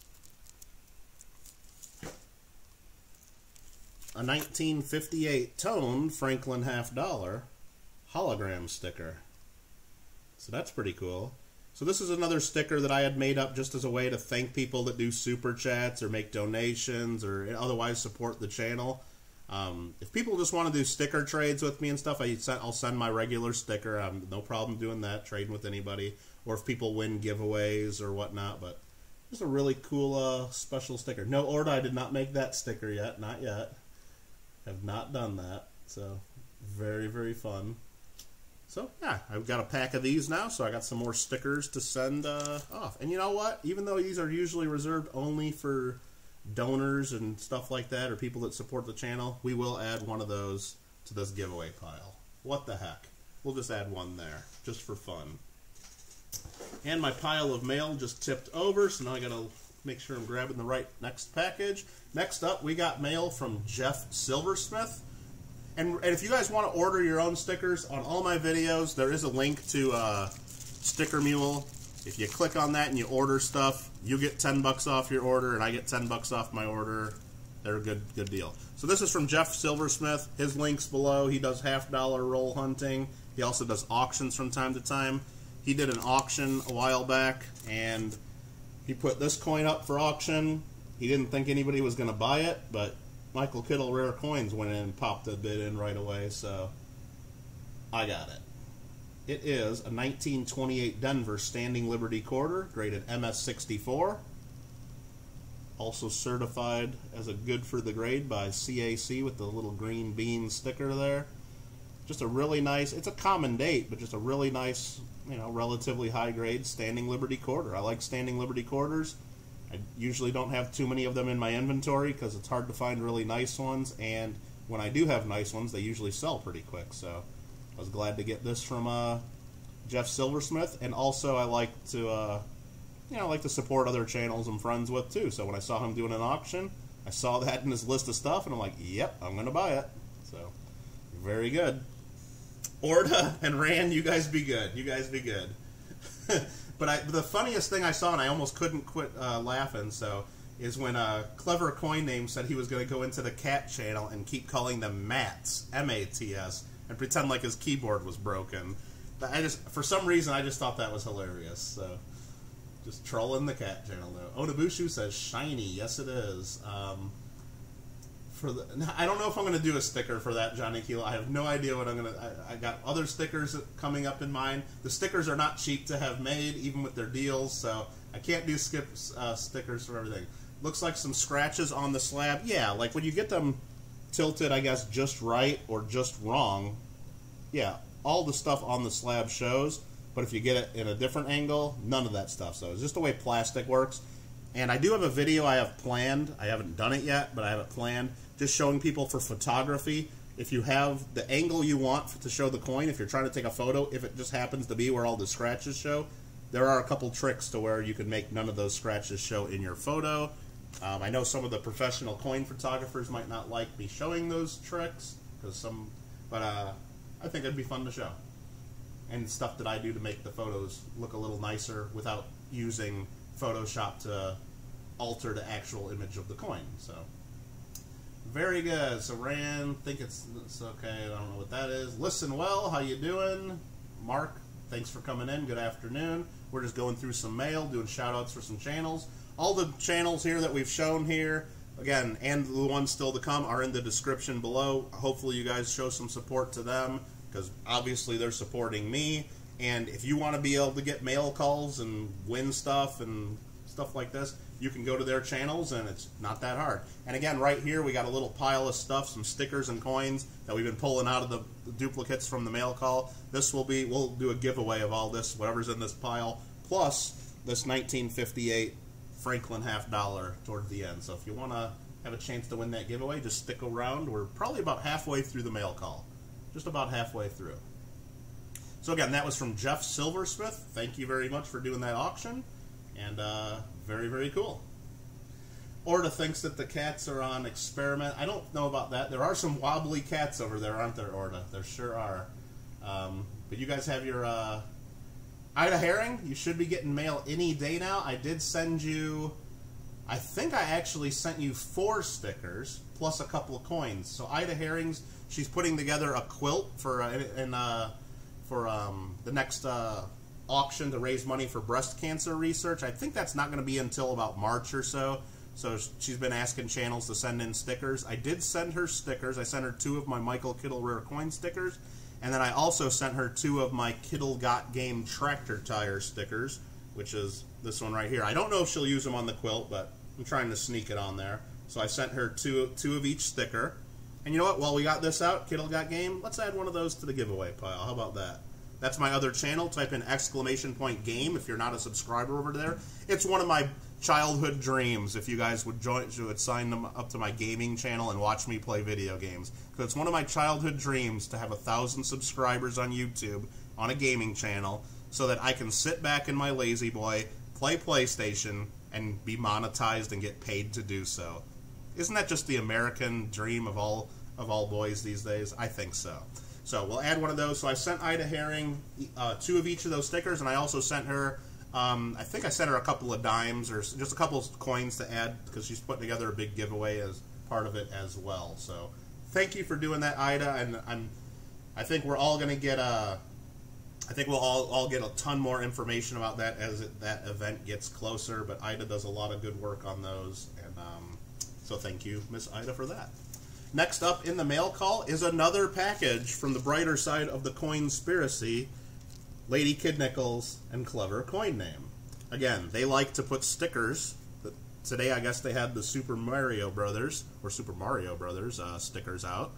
a 1958 Tone Franklin $1/2 hologram sticker. So that's pretty cool. So this is another sticker that I had made up just as a way to thank people that do super chats or make donations or otherwise support the channel. If people just want to do sticker trades with me and stuff, I'll send my regular sticker. I'm no problem doing that, trading with anybody. Or if people win giveaways or whatnot, but just a really cool special sticker. No, Orda, I did not make that sticker yet. Not yet. Have not done that, so very, very fun. So, yeah, I've got a pack of these now, so I got some more stickers to send off. And you know what? Even though these are usually reserved only for donors and stuff like that or people that support the channel, we will add one of those to this giveaway pile. What the heck? We'll just add one there just for fun. And my pile of mail just tipped over, so now I got to make sure I'm grabbing the right next package. Next up, we got mail from Jeff Silver Smith. And if you guys want to order your own stickers on all my videos, there is a link to Sticker Mule. If you click on that and you order stuff, you get 10 bucks off your order, and I get 10 bucks off my order. They're a good deal. So this is from Jeff Silver Smith. His link's below. He does $1/2 roll hunting. He also does auctions from time to time. He did an auction a while back, and he put this coin up for auction. He didn't think anybody was going to buy it, but Michael Kittle Rare Coins went in and popped a bid in right away, so I got it. It is a 1928 Denver Standing Liberty Quarter, graded MS-64. Also certified as a good for the grade by CAC with the little green bean sticker there. Just a really nice, it's a common date, but just a really nice, you know, relatively high grade Standing Liberty Quarter. I like Standing Liberty Quarters. I usually don't have too many of them in my inventory because it's hard to find really nice ones, and when I do have nice ones, they usually sell pretty quick, so I was glad to get this from Jeff Silversmith, and also I like to support other channels I'm friends with too, so when I saw him doing an auction, I saw that in his list of stuff, and I'm like, yep, I'm going to buy it, so very good. Orda and Rand, you guys be good. You guys be good. But the funniest thing I saw, and I almost couldn't quit laughing, so, is when Clever Coin Name said he was going to go into the cat channel and keep calling them Mats, M-A-T-S, and pretend like his keyboard was broken. For some reason, I just thought that was hilarious, so just trolling the cat channel, though. Onabushu says, shiny, yes it is. I don't know if I'm going to do a sticker for that, Johnny Keel. I have no idea what I'm going to... I got other stickers coming up in mind. The stickers are not cheap to have made, even with their deals, so I can't do stickers for everything. Looks like some scratches on the slab. Yeah, like when you get them tilted, I guess, just right or just wrong. Yeah, all the stuff on the slab shows, but if you get it in a different angle, none of that stuff. So it's just the way plastic works. And I do have a video I have planned. I haven't done it yet, but I have it planned. Just showing people for photography. If you have the angle you want to show the coin, if you're trying to take a photo, if it just happens to be where all the scratches show, there are a couple tricks to where you can make none of those scratches show in your photo. I know some of the professional coin photographers might not like me showing those tricks, because some, but I think it'd be fun to show. And stuff that I do to make the photos look a little nicer without using Photoshop to alter the actual image of the coin. So very good. So Rand, think it's okay. I don't know what that is. Listen well. How you doing, Mark? Thanks for coming in. Good afternoon. We're just going through some mail, doing shout outs for some channels. All the channels here that we've shown here, again, and the ones still to come, are in the description below. Hopefully you guys show some support to them, because obviously they're supporting me. And if you want to be able to get mail calls and win stuff and stuff like this, you can go to their channels, and it's not that hard. And again, right here we got a little pile of stuff, some stickers and coins that we've been pulling out of the duplicates from the mail call. This will be, we'll do a giveaway of all this, whatever's in this pile, plus this 1958 Franklin $1/2 towards the end. So if you want to have a chance to win that giveaway, just stick around. We're probably about halfway through the mail call. Just about halfway through. So again, that was from Jeff Silver Smith. Thank you very much for doing that auction. And very, very cool. Orta thinks that the cats are on experiment. I don't know about that. There are some wobbly cats over there, aren't there, Orta? There sure are. But you guys have your... Ida Herring, you should be getting mail any day now. I did send you, I think I actually sent you 4 stickers plus a couple of coins. So Ida Herring's, she's putting together a quilt for the next auction to raise money for breast cancer research. I think that's not going to be until about March or so. So she's been asking channels to send in stickers. I did send her stickers. I sent her 2 of my Michael Kittle Rare Coins stickers. And then I also sent her 2 of my Kittle Got Game tractor tire stickers, which is this one right here. I don't know if she'll use them on the quilt, but I'm trying to sneak it on there. So I sent her two of each sticker. And you know what? While we got this out, Kittle Got Game, let's add one of those to the giveaway pile. How about that? That's my other channel. Type in !game if you're not a subscriber over there. It's one of my childhood dreams, if you guys would join, you would sign them up to my gaming channel and watch me play video games. Because it's one of my childhood dreams to have 1,000 subscribers on YouTube on a gaming channel, so that I can sit back in my lazy boy, play PlayStation, and be monetized and get paid to do so. Isn't that just the American dream of all boys these days? I think so. So we'll add one of those. So I sent Ida Herring 2 of each of those stickers, and I also sent her, I think I sent her a couple of dimes or just a couple of coins to add, because she's putting together a big giveaway as part of it as well. So thank you for doing that, Ida. And I think we're all going to get a, I think we'll all get a ton more information about that as that event gets closer. But Ida does a lot of good work on those, and so thank you, Miss Ida, for that. Next up in the mail call is another package from the brighter side of the Coinspiracy, Lady Kid Nickels and Clever Coin Name. Again, they like to put stickers. Today, I guess they had the Super Mario Brothers stickers out.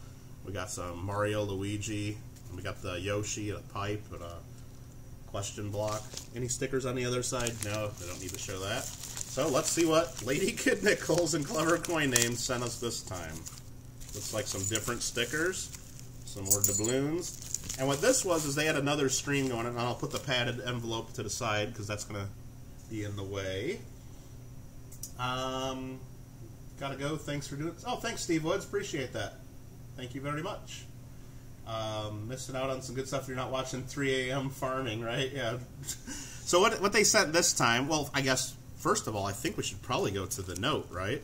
We got some Mario, Luigi, and we got the Yoshi, a pipe, and a question block. Any stickers on the other side? No, they don't need to show that. So let's see what Lady Kid Nickels and Clever Coin Name sent us this time. Looks like some different stickers, some more doubloons. And what this was is they had another stream going on, and I'll put the padded envelope to the side because that's going to be in the way. Gotta go. Thanks for doing it. Oh, thanks, Steve Woods. Appreciate that. Thank you very much. Missing out on some good stuff if you're not watching 3 a.m. farming, right? Yeah. So what they sent this time, well, I guess, first of all, I think we should probably go to the note, right?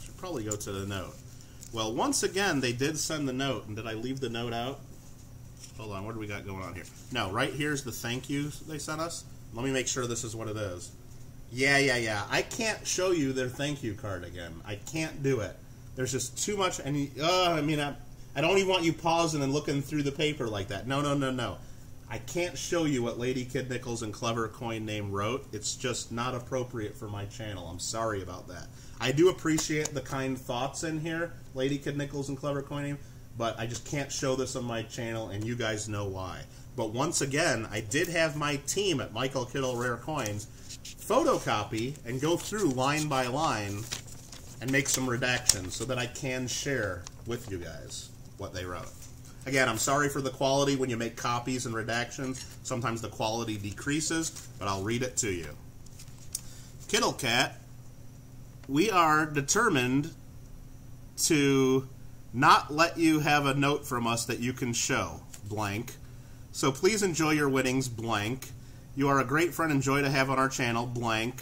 We should probably go to the note. Well, once again, they did send the note. And did I leave the note out? Hold on, what do we got going on here? No, right here's the thank you they sent us. Let me make sure this is what it is. Yeah. I can't show you their thank you card again. I can't do it. There's just too much. I mean, I don't even want you pausing and looking through the paper like that. No. I can't show you what Lady Kid Nickels and Clever Coin Name wrote. It's just not appropriate for my channel. I'm sorry about that. I do appreciate the kind thoughts in here, Lady Kid Nickels and Clever Coin Name, but I just can't show this on my channel, and you guys know why. But once again, I did have my team at Michael Kittle Rare Coins photocopy and go through line by line and make some redactions so that I can share with you guys what they wrote. Again, I'm sorry for the quality when you make copies and redactions. Sometimes the quality decreases, but I'll read it to you. Kittle Cat, we are determined to not let you have a note from us that you can show, blank. So please enjoy your winnings, blank. You are a great friend and joy to have on our channel, blank.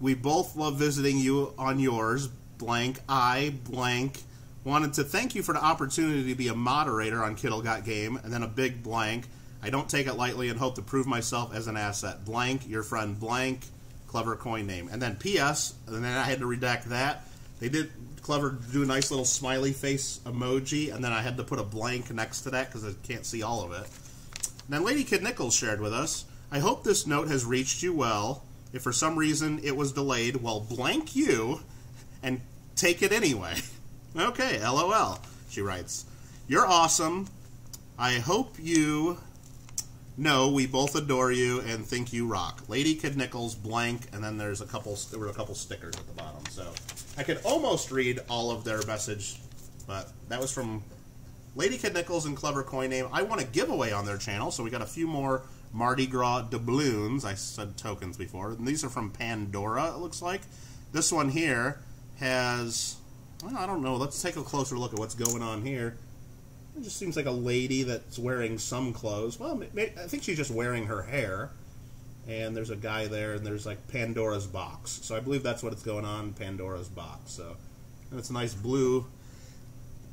We both love visiting you on yours, blank. I, blank, wanted to thank you for the opportunity to be a moderator on Kittle Got Game, and then a big blank. I don't take it lightly and hope to prove myself as an asset, blank. Your friend, blank, Clever Coin Name. And then P.S., and then I had to redact that. They did Clever do a nice little smiley face emoji, and then I had to put a blank next to that because I can't see all of it. And then Lady Kid Nickels shared with us, I hope this note has reached you well. If for some reason it was delayed, well, blank you and take it anyway. Okay, LOL, she writes. You're awesome. I hope you know we both adore you and think you rock. Lady Kid Nickels, blank, and then there's there were a couple stickers at the bottom. So I could almost read all of their message, but that was from Lady Kid Nickels and Clever Coin Name. I won a giveaway on their channel, so we got a few more Mardi Gras doubloons. I said tokens before. And these are from Pandora, it looks like. This one here has, well, I don't know. Let's take a closer look at what's going on here. It just seems like a lady that's wearing some clothes. Well, I think she's just wearing her hair. And there's a guy there, and there's like Pandora's Box. So I believe that's what it's going on, Pandora's Box. So, and it's a nice blue,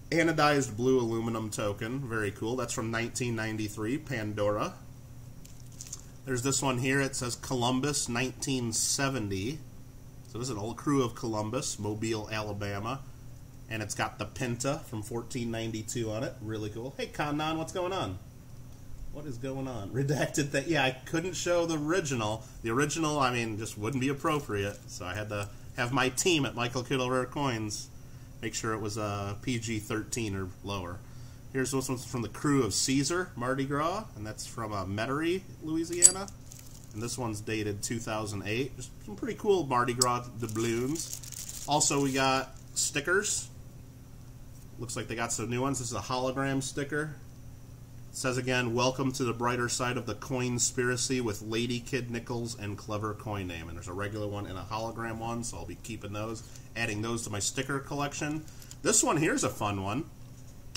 anodized blue aluminum token. Very cool. That's from 1993, Pandora. There's this one here. It says Columbus 1970. So this is an old crew of Columbus, Mobile, Alabama. And it's got the Pinta from 1492 on it. Really cool. Hey, Kanan, what's going on? What is going on? Redacted that. Yeah, I couldn't show the original. The original, I mean, just wouldn't be appropriate. So I had to have my team at Michael Kittle Rare Coins make sure it was PG-13 or lower. Here's this one's from the crew of Caesar, Mardi Gras, and that's from Metairie, Louisiana. And this one's dated 2008. Just some pretty cool Mardi Gras doubloons. Also, we got stickers. Looks like they got some new ones. This is a hologram sticker. It says again, welcome to the brighter side of the Coinspiracy with Lady Kid Nickels and Clever Coin Name. And there's a regular one and a hologram one, so I'll be keeping those, adding those to my sticker collection. This one here's a fun one.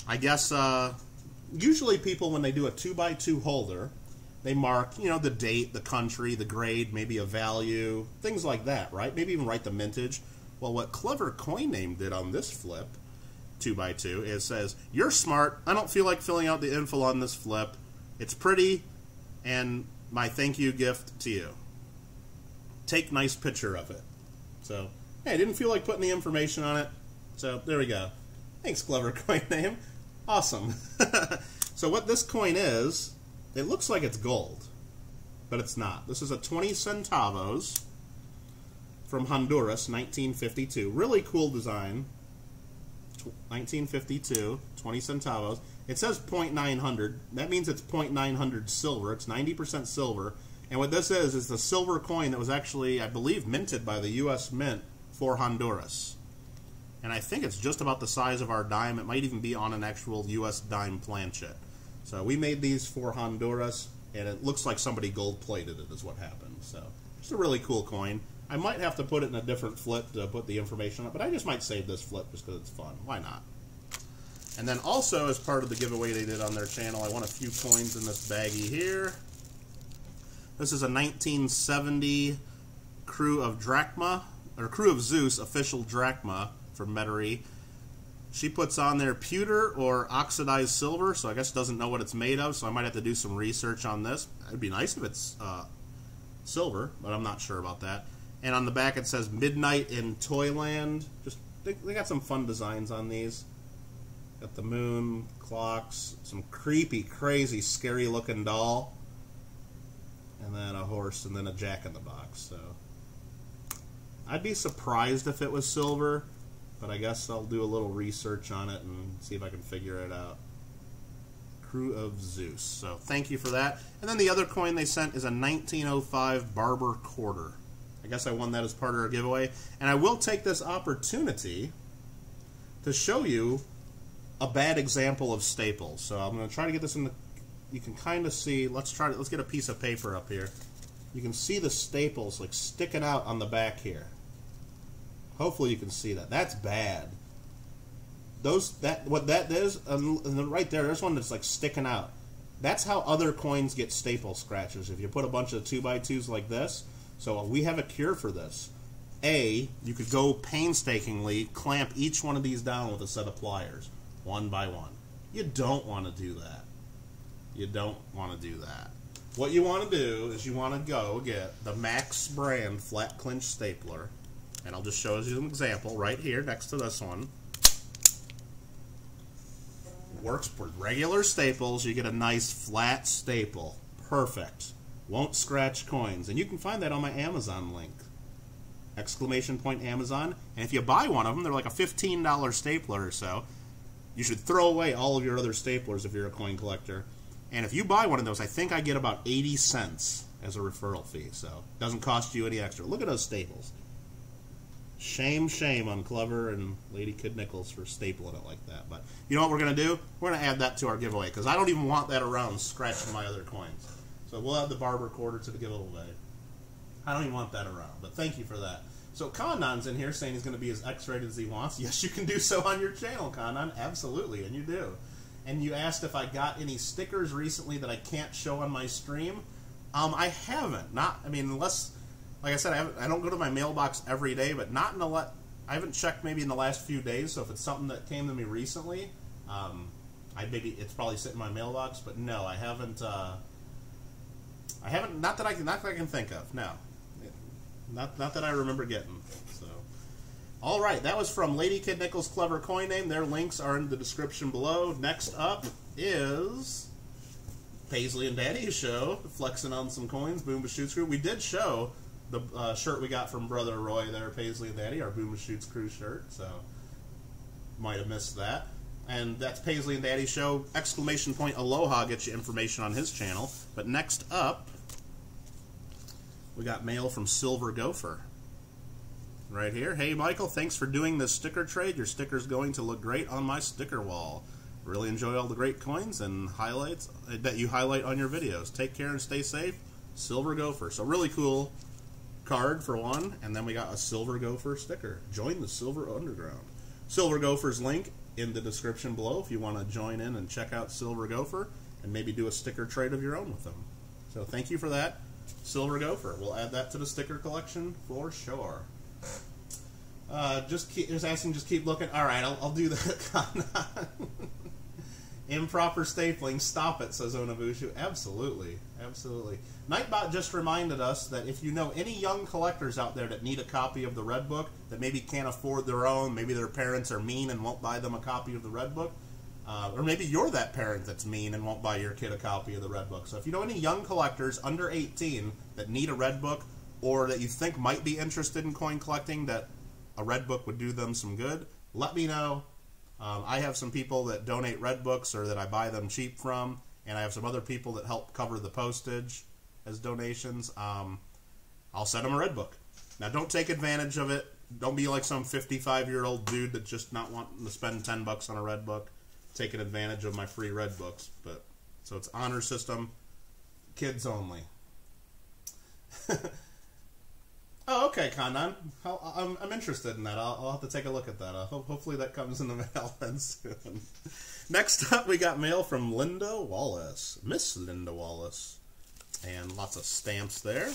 I guess usually people, when they do a 2x2 holder, they mark, you know, the date, the country, the grade, maybe a value, things like that, right? Maybe even write the mintage. Well, what Clever Coin Name did on this flip, 2x2, is says, you're smart. I don't feel like filling out the info on this flip. It's pretty, and my thank you gift to you. Take nice picture of it. So, hey, I didn't feel like putting the information on it, so there we go. Thanks, Clever Coin Name. Awesome. So what this coin is, it looks like it's gold, but it's not. This is a 20 centavos from Honduras, 1952. Really cool design. 1952, 20 centavos. It says 0.900. That means it's 0.900 silver. It's 90% silver. And what this is the silver coin that was actually, I believe, minted by the U.S. Mint for Honduras. And I think it's just about the size of our dime. It might even be on an actual U.S. dime planchet. So we made these for Honduras, and it looks like somebody gold-plated it is what happened. So it's a really cool coin. I might have to put it in a different flip to put the information on it, but I just might save this flip just because it's fun. Why not? And then also, as part of the giveaway they did on their channel, I won a few coins in this baggie here. This is a 1970 Crew of Zeus official drachma from Metairie. She puts on there pewter or oxidized silver, so I guess doesn't know what it's made of, so I might have to do some research on this. It'd be nice if it's silver, but I'm not sure about that. And on the back it says Midnight in Toyland. Just they got some fun designs on these. Got the moon, clocks, some creepy, crazy, scary looking doll, and then a horse, and then a jack-in-the-box. So I'd be surprised if it was silver, but I guess I'll do a little research on it and see if I can figure it out. Crew of Zeus. So thank you for that. And then the other coin they sent is a 1905 Barber Quarter. I guess I won that as part of our giveaway. And I will take this opportunity to show you a bad example of staples. So I'm going to try to get this in the... You can kind of see... Let's get a piece of paper up here. You can see the staples like sticking out on the back here. Hopefully you can see that. That's bad. What that is, and right there, there's one that's like sticking out. That's how other coins get staple scratches. If you put a bunch of 2x2s like this, so we have a cure for this. A, you could go painstakingly clamp each one of these down with a set of pliers, one by one. You don't want to do that. You don't want to do that. What you want to do is you want to go get the Max brand flat clinch stapler, and I'll just show you an example right here next to this one. Works with regular staples. You get a nice flat staple. Perfect. Won't scratch coins. And you can find that on my Amazon link. Exclamation point Amazon. And if you buy one of them, they're like a $15 stapler or so. You should throw away all of your other staplers if you're a coin collector. And if you buy one of those, I think I get about 80 cents as a referral fee. So it doesn't cost you any extra. Look at those staples. Shame, shame on Clever and Lady Kid Nickels for stapling it like that. But you know what we're going to do? We're going to add that to our giveaway because I don't even want that around scratching my other coins. So we'll add the Barber Quarter to the giveaway. I don't even want that around, but thank you for that. So Kanon's in here saying he's going to be as X-rated as he wants. Yes, you can do so on your channel, Kanon. Absolutely, and you do. And you asked if I got any stickers recently that I can't show on my stream. I haven't. Unless... Like I said, I don't go to my mailbox every day, but not in a lot. I haven't checked maybe in the last few days. So if it's something that came to me recently, it's probably sitting in my mailbox. But no, I haven't. Not that I can think of. No, not that I remember getting. So, all right, that was from Lady Kid Nickels, Clever Coin Name. Their links are in the description below. Next up is Paisley and Daddy Show, flexing on some coins. Boomba Shoots Group. We did show the shirt we got from Brother Roy there, Paisley and Daddy, our Boomba Shoots Crew shirt, so might have missed that. And that's Paisley and Daddy Show. Exclamation point Aloha gets you information on his channel. But next up, we got mail from Silver Gopher. Right here. Hey, Michael, thanks for doing this sticker trade. Your sticker's going to look great on my sticker wall. Really enjoy all the great coins and highlights that you highlight on your videos. Take care and stay safe. Silver Gopher. So really cool card for one, and then we got a Silver Gopher sticker. Join the Silver Underground. Silver Gopher's link in the description below if you want to join in and check out Silver Gopher and maybe do a sticker trade of your own with them. So thank you for that, Silver Gopher. We'll add that to the sticker collection for sure. Just keep looking. All right, I'll do that. Improper stapling, stop it, says Onabushu. Absolutely, absolutely. Nightbot just reminded us that if you know any young collectors out there that need a copy of the Red Book, that maybe can't afford their own, maybe their parents are mean and won't buy them a copy of the Red Book, or maybe you're that parent that's mean and won't buy your kid a copy of the Red Book. So if you know any young collectors under 18 that need a Red Book or that you think might be interested in coin collecting, that a Red Book would do them some good, let me know. I have some people that donate Red Books or that I buy them cheap from, and I have some other people that help cover the postage as donations. I'll send them a Red Book. Now, don't take advantage of it. Don't be like some 55-year-old dude that's just not wanting to spend $10 on a Red Book, taking advantage of my free Red Books. But so it's honor system, kids only. Oh, okay, Kanan. I'm interested in that. I'll have to take a look at that. Hopefully that comes in the mail then soon. Next up, we got mail from Linda Wallace. Miss Linda Wallace. And lots of stamps there.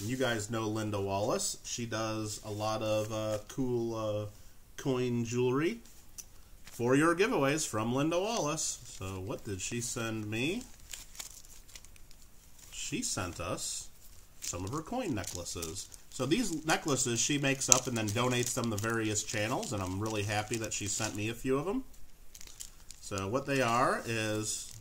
And you guys know Linda Wallace. She does a lot of cool coin jewelry for your giveaways from Linda Wallace. So what did she send me? She sent us some of her coin necklaces. So these necklaces she makes up and then donates them to various channels, and I'm really happy that she sent me a few of them. So what they are is,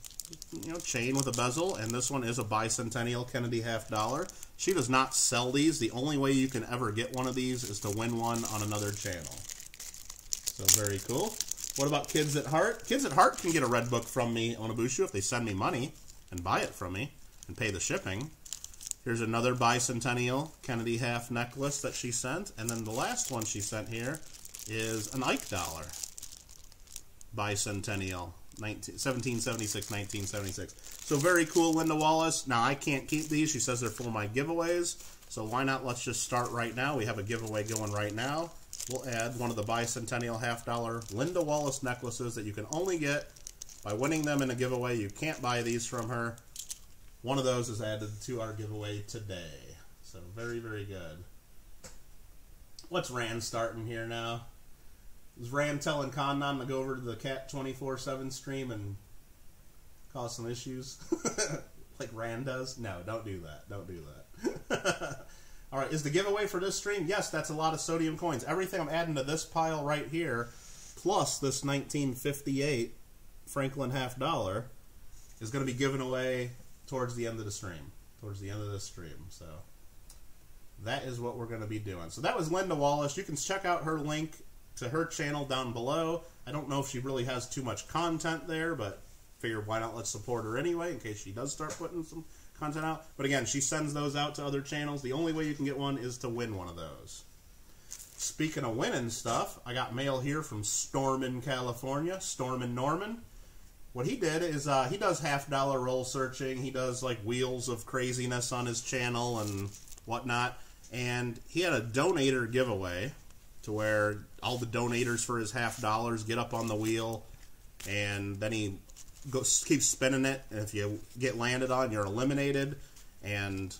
you know, chain with a bezel, and this one is a bicentennial Kennedy half dollar. She does not sell these. The only way you can ever get one of these is to win one on another channel. So very cool. What about Kids at Heart? Kids at Heart can get a red book from me, Onabushu, if they send me money and buy it from me and pay the shipping. Here's another bicentennial Kennedy half necklace that she sent. And then the last one she sent here is an Ike dollar. Bicentennial, 1776-1976. So very cool, Linda Wallace. Now, I can't keep these. She says they're for my giveaways. So why not? Let's just start right now. We have a giveaway going right now. We'll add one of the bicentennial half dollar Linda Wallace necklaces that you can only get by winning them in a giveaway. You can't buy these from her. One of those is added to our giveaway today. So very, very good. What's Rand starting here now? Is Rand telling Condon to go over to the Cat 24/7 stream and cause some issues like Rand does? No, don't do that. Don't do that. All right, is the giveaway for this stream? Yes, that's a lot of sodium coins. Everything I'm adding to this pile right here, plus this 1958 Franklin half dollar, is going to be given away towards the end of the stream. Towards the end of this stream. So that is what we're going to be doing. So that was Linda Wallace. You can check out her link to her channel down below. I don't know if she really has too much content there, but figured why not, let's support her anyway in case she does start putting some content out. But again, she sends those out to other channels. The only way you can get one is to win one of those. Speaking of winning stuff, I got mail here from Stormin, California. Stormin Norman. What he did is he does half dollar roll searching. He does like wheels of craziness on his channel and whatnot. And he had a donator giveaway to where all the donators for his half dollars get up on the wheel, and then he goes, keeps spinning it, and if you get landed on, you're eliminated, and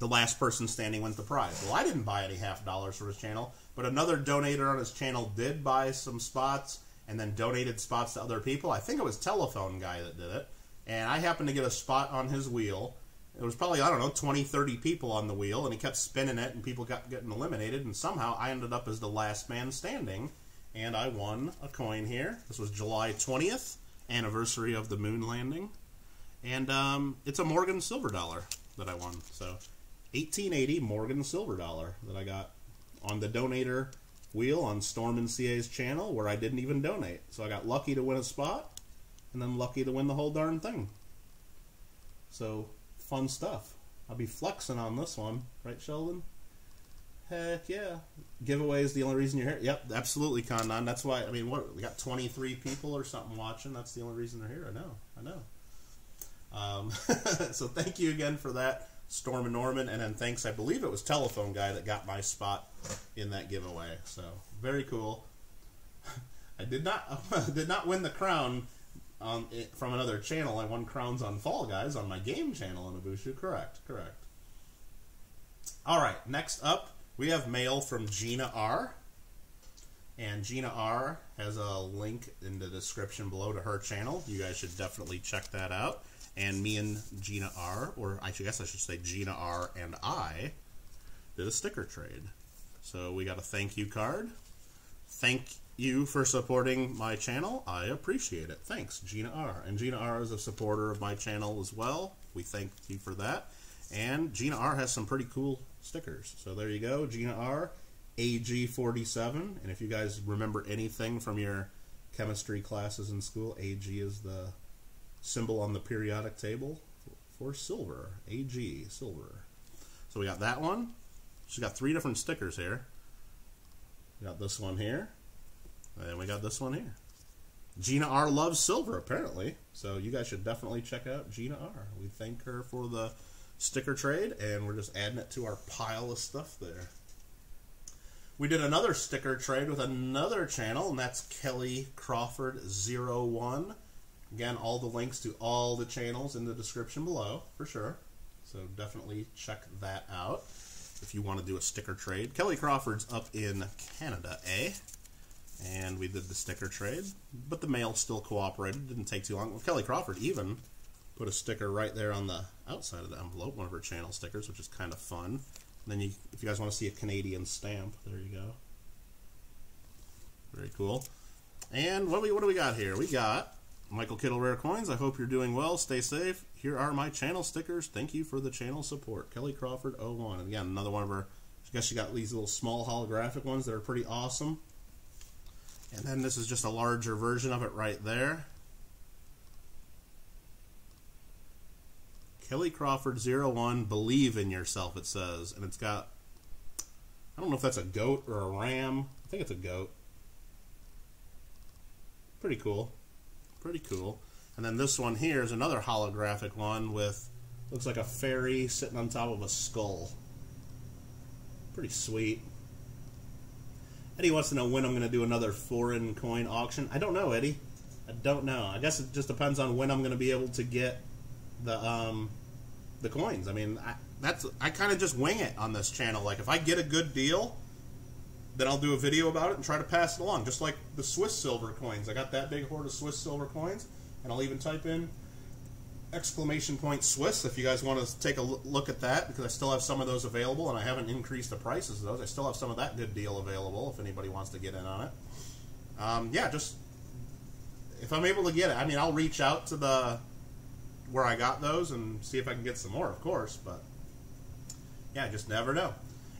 the last person standing wins the prize. Well, I didn't buy any half dollars for his channel, but another donator on his channel did buy some spots and then donated spots to other people. I think it was Telephone Guy that did it, and I happened to get a spot on his wheel. It was probably, I don't know, 20, 30 people on the wheel, and he kept spinning it, and people got getting eliminated, and somehow I ended up as the last man standing, and I won a coin here. This was July 20th, anniversary of the moon landing, and it's a Morgan Silver Dollar that I won. So 1880 Morgan Silver Dollar that I got on the donator wheel on StorminCA's channel, where I didn't even donate. So I got lucky to win a spot, and then lucky to win the whole darn thing. So fun stuff. I'll be flexing on this one, right, Sheldon? Heck yeah. Giveaway is the only reason you're here. Yep, absolutely, Condon. That's why, I mean, what, we got 23 people or something watching. That's the only reason they're here. I know. So thank you again for that, Storm and Norman. And then thanks, I believe it was Telephone Guy that got my spot in that giveaway. So very cool. I did not win the crown from another channel. I won crowns on Fall Guys on my game channel in Onabushu. Correct. Alright, next up, we have mail from Gina R. And Gina R has a link in the description below to her channel. You guys should definitely check that out. And me and Gina R, or I guess I should say Gina R and I, did a sticker trade. So we got a thank you card. Thank you for supporting my channel. I appreciate it. Thanks, Gina R. And Gina R is a supporter of my channel as well. We thank you for that. And Gina R has some pretty cool stickers. So there you go, Gina R, AG47. And if you guys remember anything from your chemistry classes in school, AG is the symbol on the periodic table for silver. AG, silver. So we got that one. She's got three different stickers here. We got this one here. And we got this one here. Gina R loves silver, apparently. So you guys should definitely check out Gina R. We thank her for the sticker trade, and we're just adding it to our pile of stuff there. We did another sticker trade with another channel, and that's Kelly Crawford 01. Again, all the links to all the channels in the description below, for sure. So definitely check that out if you want to do a sticker trade. Kelly Crawford's up in Canada, eh? And we did the sticker trade, but the mail still cooperated. Didn't take too long. Well, Kelly Crawford even put a sticker right there on the outside of the envelope, one of her channel stickers, which is kind of fun. And then you, if you guys want to see a Canadian stamp, there you go. Very cool. And what do we got here? We got Michael Kittle Rare Coins. I hope you're doing well. Stay safe. Here are my channel stickers. Thank you for the channel support. Kelly Crawford 01. And again, another one of her. I guess she got these little small holographic ones that are pretty awesome. And then this is just a larger version of it right there. Kelly Crawford 01, believe in yourself, it says. And it's got, I don't know if that's a goat or a ram. I think it's a goat. Pretty cool. Pretty cool. And then this one here is another holographic one with, looks like a fairy sitting on top of a skull. Pretty sweet. Eddie wants to know when I'm going to do another foreign coin auction. I don't know, Eddie. I don't know. I guess it just depends on when I'm going to be able to get the coins. I mean, I kind of just wing it on this channel. Like, if I get a good deal, then I'll do a video about it and try to pass it along. Just like the Swiss silver coins. I got that big hoard of Swiss silver coins, and I'll even type in !Swiss if you guys want to take a look at that, because I still have some of those available and I haven't increased the prices of those. I still have some of that good deal available if anybody wants to get in on it. Yeah, just if I'm able to get it, I mean, I'll reach out to the where I got those and see if I can get some more, of course, but yeah, just never know.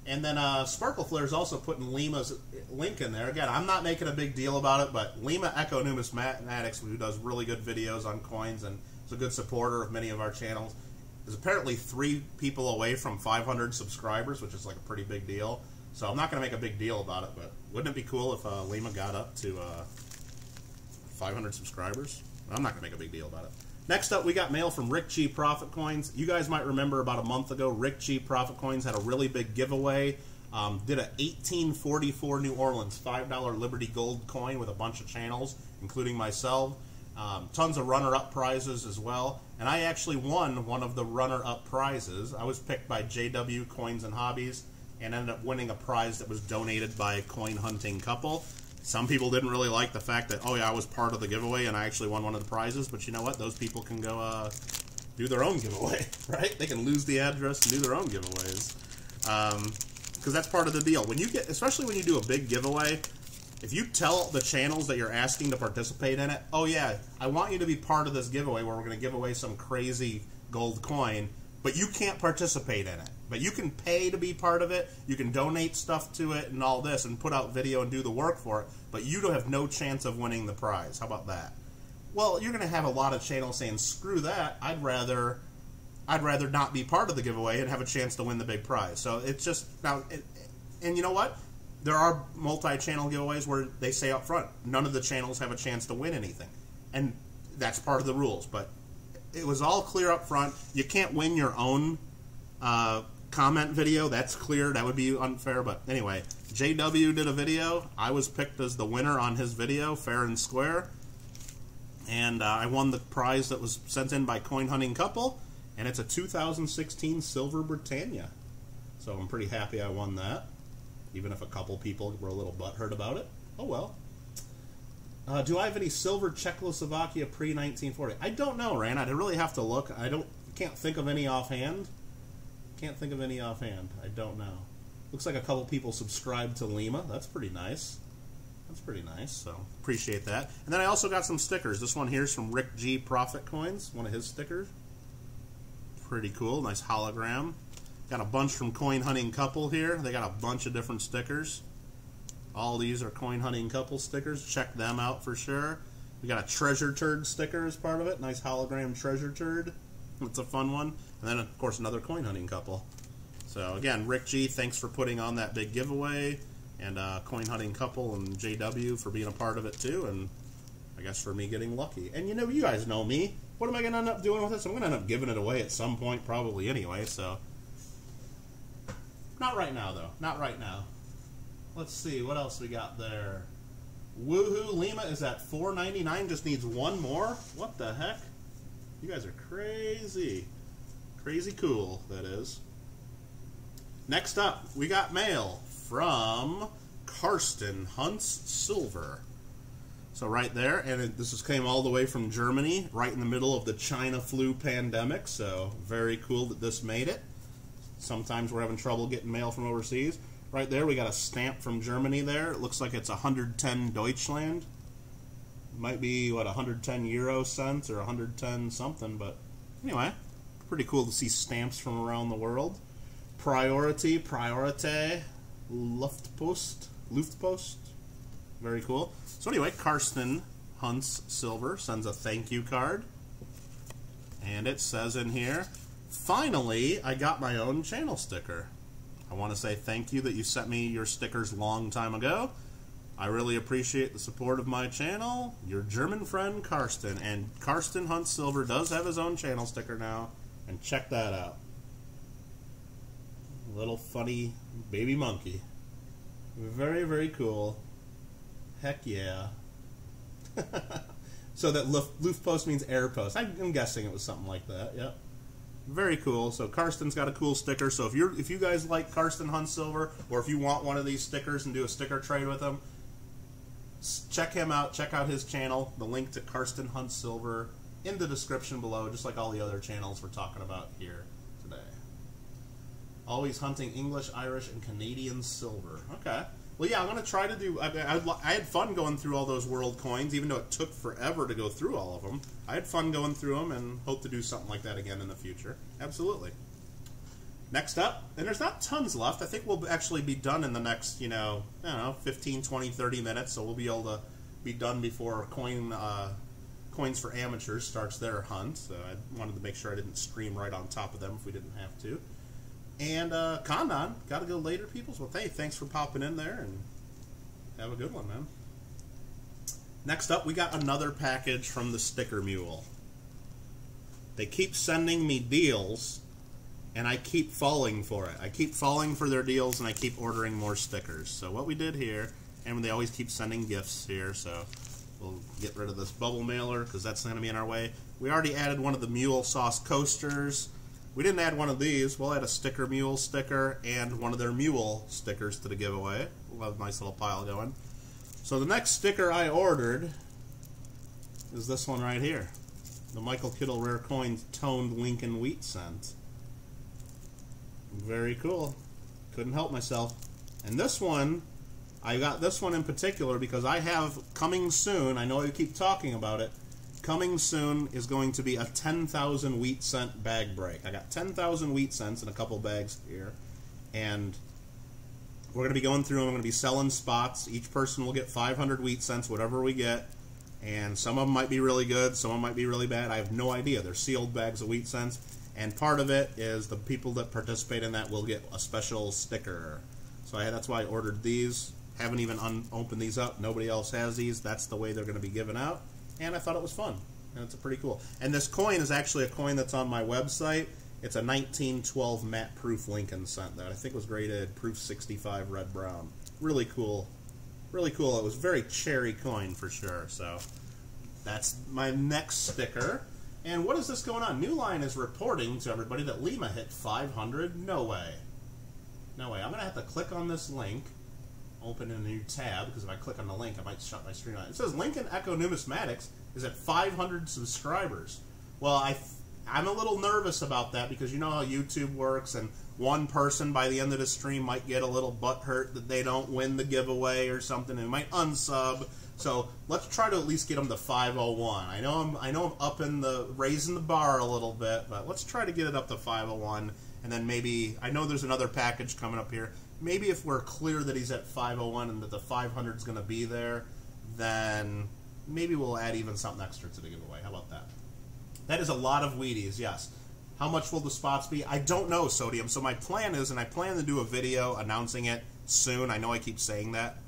And then Sparkle Flare's also putting Lima's link in there. Again, I'm not making a big deal about it, but Lima Echo Numismatics, who does really good videos on coins and a good supporter of many of our channels, is apparently 3 people away from 500 subscribers, which is like a pretty big deal. So I'm not going to make a big deal about it, but wouldn't it be cool if Lima got up to 500 subscribers? I'm not going to make a big deal about it. Next up, we got mail from Rick Gee Profit Coins. You guys might remember about a month ago, Rick Gee Profit Coins had a really big giveaway. Did a 1844 New Orleans $5 Liberty Gold coin with a bunch of channels, including myself. Tons of runner-up prizes as well, and I actually won one of the runner-up prizes. I was picked by JW Coins and Hobbies and ended up winning a prize that was donated by a Coin Hunting Couple. Some people didn't really like the fact that, oh yeah, I was part of the giveaway and I actually won one of the prizes, but you know what? Those people can go do their own giveaway, right? They can lose the address and do their own giveaways, because that's part of the deal. When you get, especially when you do a big giveaway, if you tell the channels that you're asking to participate in it, oh yeah, I want you to be part of this giveaway where we're going to give away some crazy gold coin, but you can't participate in it. But you can pay to be part of it, you can donate stuff to it and all this and put out video and do the work for it, but you don't have no chance of winning the prize. How about that? Well, you're going to have a lot of channels saying, screw that, I'd rather not be part of the giveaway and have a chance to win the big prize. So it's just, now, and you know what? There are multi-channel giveaways where they say up front, none of the channels have a chance to win anything. And that's part of the rules. But it was all clear up front. You can't win your own comment video. That's clear. That would be unfair. But anyway, JW did a video. I was picked as the winner on his video, fair and square. And I won the prize that was sent in by Coin Hunting Couple. And it's a 2016 Silver Britannia. So I'm pretty happy I won that. Even if a couple people were a little butthurt about it. Oh well. Do I have any silver Czechoslovakia pre-1940? I don't know, Ran. I'd really have to look. Can't think of any offhand. Can't think of any offhand. I don't know. Looks like a couple people subscribed to Lima. That's pretty nice. That's pretty nice, so appreciate that. And then I also got some stickers. This one here is from Rick Gee Profit Coins, one of his stickers. Pretty cool, nice hologram. Got a bunch from Coin Hunting Couple here. They got a bunch of different stickers. All these are Coin Hunting Couple stickers. Check them out for sure. We got a Treasure Turd sticker as part of it. Nice hologram Treasure Turd. It's a fun one. And then, of course, another Coin Hunting Couple. So, again, Rick Gee, thanks for putting on that big giveaway. And Coin Hunting Couple and JW for being a part of it, too. And I guess for me getting lucky. And, you know, you guys know me. What am I going to end up doing with this? I'm going to end up giving it away at some point probably anyway, so... Not right now, though. Not right now. Let's see. What else we got there? Woohoo! Lima is at $4.99. Just needs one more? What the heck? You guys are crazy. Crazy cool, that is. Next up, we got mail from CarstenHuntzSilver. So right there, and this came all the way from Germany, right in the middle of the China flu pandemic, so very cool that this made it. Sometimes we're having trouble getting mail from overseas. Right there, we got a stamp from Germany there. It looks like it's 110 Deutschland. might be, what, 110 euro cents or 110 something, but anyway, pretty cool to see stamps from around the world. Priority, Priorite, Luftpost, Luftpost, very cool. So anyway, CarstenHuntzSilver sends a thank you card, and it says in here, finally, I got my own channel sticker. I want to say thank you that you sent me your stickers long time ago. I really appreciate the support of my channel. Your German friend, Karsten. And CarstenHuntzSilver does have his own channel sticker now. And check that out. Little funny baby monkey. Very, very cool. Heck yeah. So that Luftpost means air post. I'm guessing it was something like that, yep. Very cool. So Karsten's got a cool sticker. So if you guys like CarstenHuntzSilver, or if you want one of these stickers and do a sticker trade with him, check him out. Check out his channel. The link to CarstenHuntzSilver in the description below, just like all the other channels we're talking about here today. Always hunting English, Irish, and Canadian silver. Okay. Well, yeah, I'm going to try to do... I had fun going through all those world coins, even though it took forever to go through all of them. I had fun going through them and hope to do something like that again in the future. Absolutely. Next up, and there's not tons left. I think we'll actually be done in the next, you know, I don't know, 15, 20, 30 minutes, so we'll be able to be done before Coins for Amateurs starts their hunt. So I wanted to make sure I didn't stream right on top of them if we didn't have to. And Condon, gotta go later, peoples. Well, hey, thanks for popping in there, and have a good one, man. Next up, we got another package from the Sticker Mule. They keep sending me deals, and I keep falling for it. I keep falling for their deals, and I keep ordering more stickers. So what we did here, and they always keep sending gifts here, so we'll get rid of this bubble mailer, because that's going to be in our way. We already added one of the Mule Sauce Coasters. We didn't add one of these. We'll add a Sticker Mule sticker and one of their mule stickers to the giveaway. We'll have a nice little pile going. So the next sticker I ordered is this one right here. The Michael Kittle Rare Coins Toned Lincoln Wheat Scent. Very cool. Couldn't help myself. And this one, I got this one in particular because I have coming soon, I know I keep talking about it, coming soon is going to be a 10,000 wheat cent bag break. I got 10,000 wheat cents in a couple bags here, and we're going to be going through them. I'm going to be selling spots. Each person will get 500 wheat cents, whatever we get, and some of them might be really good, some of them might be really bad. I have no idea. They're sealed bags of wheat cents, and part of it is the people that participate in that will get a special sticker. So that's why I ordered these. Haven't even opened these up. Nobody else has these. That's the way they're going to be given out. And I thought it was fun, and it's a pretty cool. And this coin is actually a coin that's on my website. It's a 1912 matte proof Lincoln scent that I think was graded proof 65 red brown. Really cool, really cool. It was a very cherry coin for sure. So that's my next sticker. And what is this going on? New Line is reporting to everybody that Lima hit 500. No way, no way. I'm gonna have to click on this link. Open a new tab, because if I click on the link, I might shut my screen on. It says Lincoln Echo Numismatics is at 500 subscribers. Well, I'm a little nervous about that, because you know how YouTube works, and one person by the end of the stream might get a little butthurt that they don't win the giveaway or something, and might unsub. So let's try to at least get them to 501. I know I'm raising the bar a little bit, but let's try to get it up to 501, and then maybe I know there's another package coming up here. Maybe if we're clear that he's at 501 and that the 500 is going to be there, then maybe we'll add even something extra to the giveaway. How about that? That is a lot of Wheaties, yes. How much will the spots be? I don't know, Sodium. So my plan is, and I plan to do a video announcing it soon. I know I keep saying that,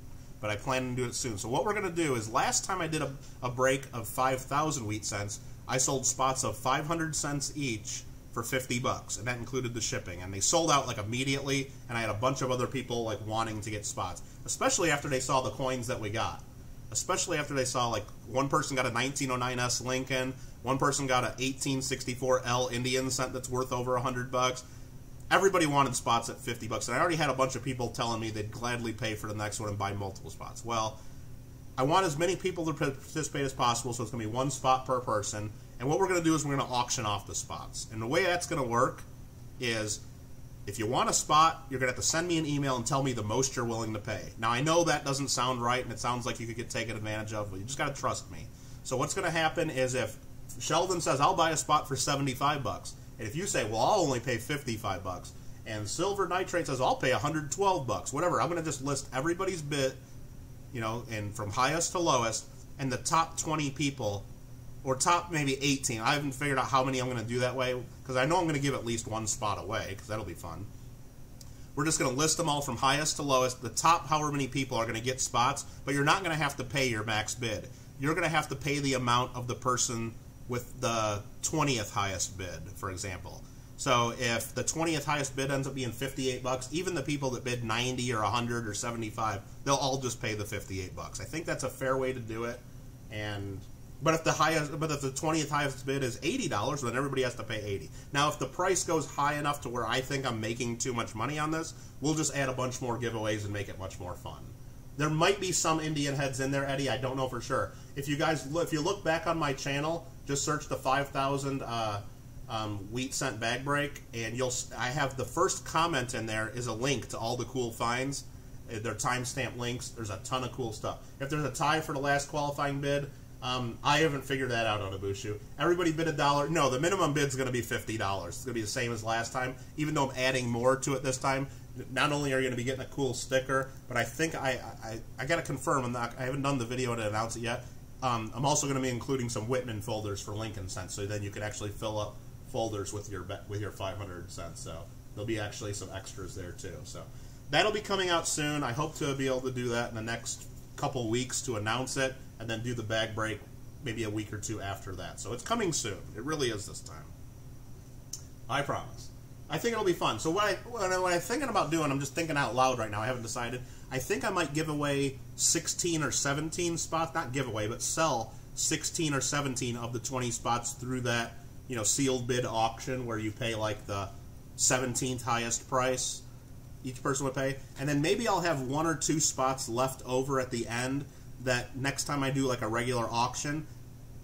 but I plan to do it soon. So what we're going to do is, last time I did a break of 5,000 wheat cents, I sold spots of 500 cents each for 50 bucks, and that included the shipping, and they sold out like immediately, and I had a bunch of other people like wanting to get spots, especially after they saw the coins that we got, especially after they saw, like, one person got a 1909S Lincoln, one person got a 1864L Indian cent that's worth over $100. Everybody wanted spots at 50 bucks, and I already had a bunch of people telling me they'd gladly pay for the next one and buy multiple spots. Well, I want as many people to participate as possible, so it's going to be one spot per person. And what we're going to do is we're going to auction off the spots. And the way that's going to work is If you want a spot, you're going to have to send me an email and tell me the most you're willing to pay. Now, I know that doesn't sound right, and it sounds like you could get taken advantage of, but you just got to trust me. So what's going to happen is if Sheldon says, I'll buy a spot for 75 bucks, and if you say, well, I'll only pay 55 bucks, and Silver Nitrate says, I'll pay 112 bucks, whatever, I'm going to just list everybody's bid, you know, and from highest to lowest, and the top 20 people, or top maybe 18. I haven't figured out how many I'm going to do that way, because I know I'm going to give at least one spot away, because that'll be fun. We're just going to list them all from highest to lowest. The top however many people are going to get spots, but you're not going to have to pay your max bid. You're going to have to pay the amount of the person with the 20th highest bid, for example. So if the 20th highest bid ends up being 58 bucks, even the people that bid 90 or 100 or 75, they'll all just pay the 58 bucks. I think that's a fair way to do it. And But if the 20th highest bid is $80, then everybody has to pay 80. Now, if the price goes high enough to where I think I'm making too much money on this, we'll just add a bunch more giveaways and make it much more fun. There might be some Indian heads in there, Eddie. I don't know for sure. If you guys look, if you look back on my channel, just search the 5,000 wheat cent bag break, and you'll. I have the first comment in there is a link to all the cool finds. They're timestamp links. There's a ton of cool stuff. If there's a tie for the last qualifying bid. I haven't figured that out on Abushu. Everybody bid $1. No, the minimum bid's going to be $50. It's going to be the same as last time, even though I'm adding more to it this time. Not only are you going to be getting a cool sticker, but I think I got to confirm. I haven't done the video to announce it yet. I'm also going to be including some Whitman folders for Lincoln cents, so then you can actually fill up folders with your 500 cents. So there'll be actually some extras there too. So that'll be coming out soon. I hope to be able to do that in the next couple weeks to announce it. And then do the bag break maybe a week or two after that. So it's coming soon. It really is this time. I promise. I think it'll be fun. So what I'm thinking about doing, I'm just thinking out loud right now. I haven't decided. I think I might give away 16 or 17 spots. Not give away, but sell 16 or 17 of the 20 spots through that, you know, sealed bid auction where you pay like the 17th highest price each person would pay. And then maybe I'll have one or two spots left over at the end. That next time I do like a regular auction,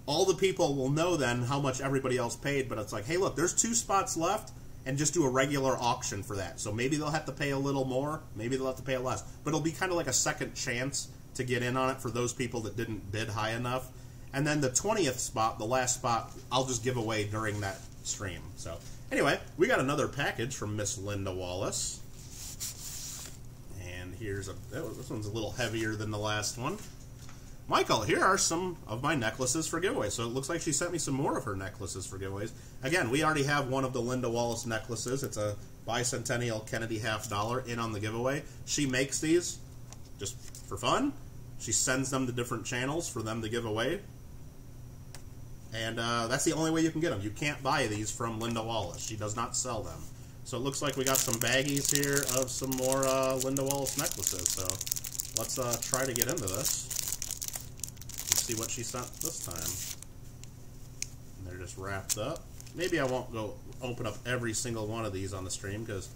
all the people will know then how much everybody else paid, but it's like, hey, look, there's 2 spots left, and just do a regular auction for that. So maybe they'll have to pay a little more, maybe they'll have to pay less, but it'll be kind of like a second chance to get in on it for those people that didn't bid high enough. And then the 20th spot, the last spot, I'll just give away during that stream. So anyway, we got another package from Miss Linda Wallace. And here's a, this one's a little heavier than the last one. Michael, here are some of my necklaces for giveaways. So it looks like she sent me some more of her necklaces for giveaways. Again, we already have one of the Linda Wallace necklaces. It's a bicentennial Kennedy $1/2 in on the giveaway. She makes these just for fun. She sends them to different channels for them to give away. And that's the only way you can get them. You can't buy these from Linda Wallace. She does not sell them. So it looks like we got some baggies here of some more Linda Wallace necklaces. So let's try to get into this. See what she sent this time. And they're just wrapped up. Maybe I won't go open up every single one of these on the stream because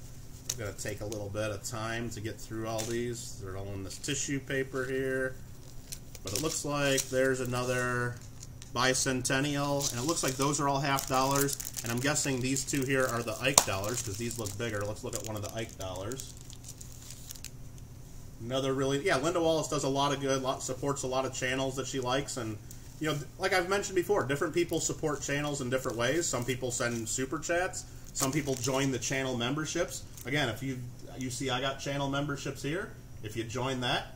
it's going to take a little bit of time to get through all these. They're all in this tissue paper here. But it looks like there's another bicentennial, and it looks like those are all $1/2. And I'm guessing these two here are the Ike dollars because these look bigger. Let's look at one of the Ike dollars. Another really, yeah, Linda Wallace does a lot of good, supports a lot of channels that she likes, and, you know, like I've mentioned before, different people support channels in different ways. Some people send super chats. Some people join the channel memberships. Again, if you see I got channel memberships here. If you join that,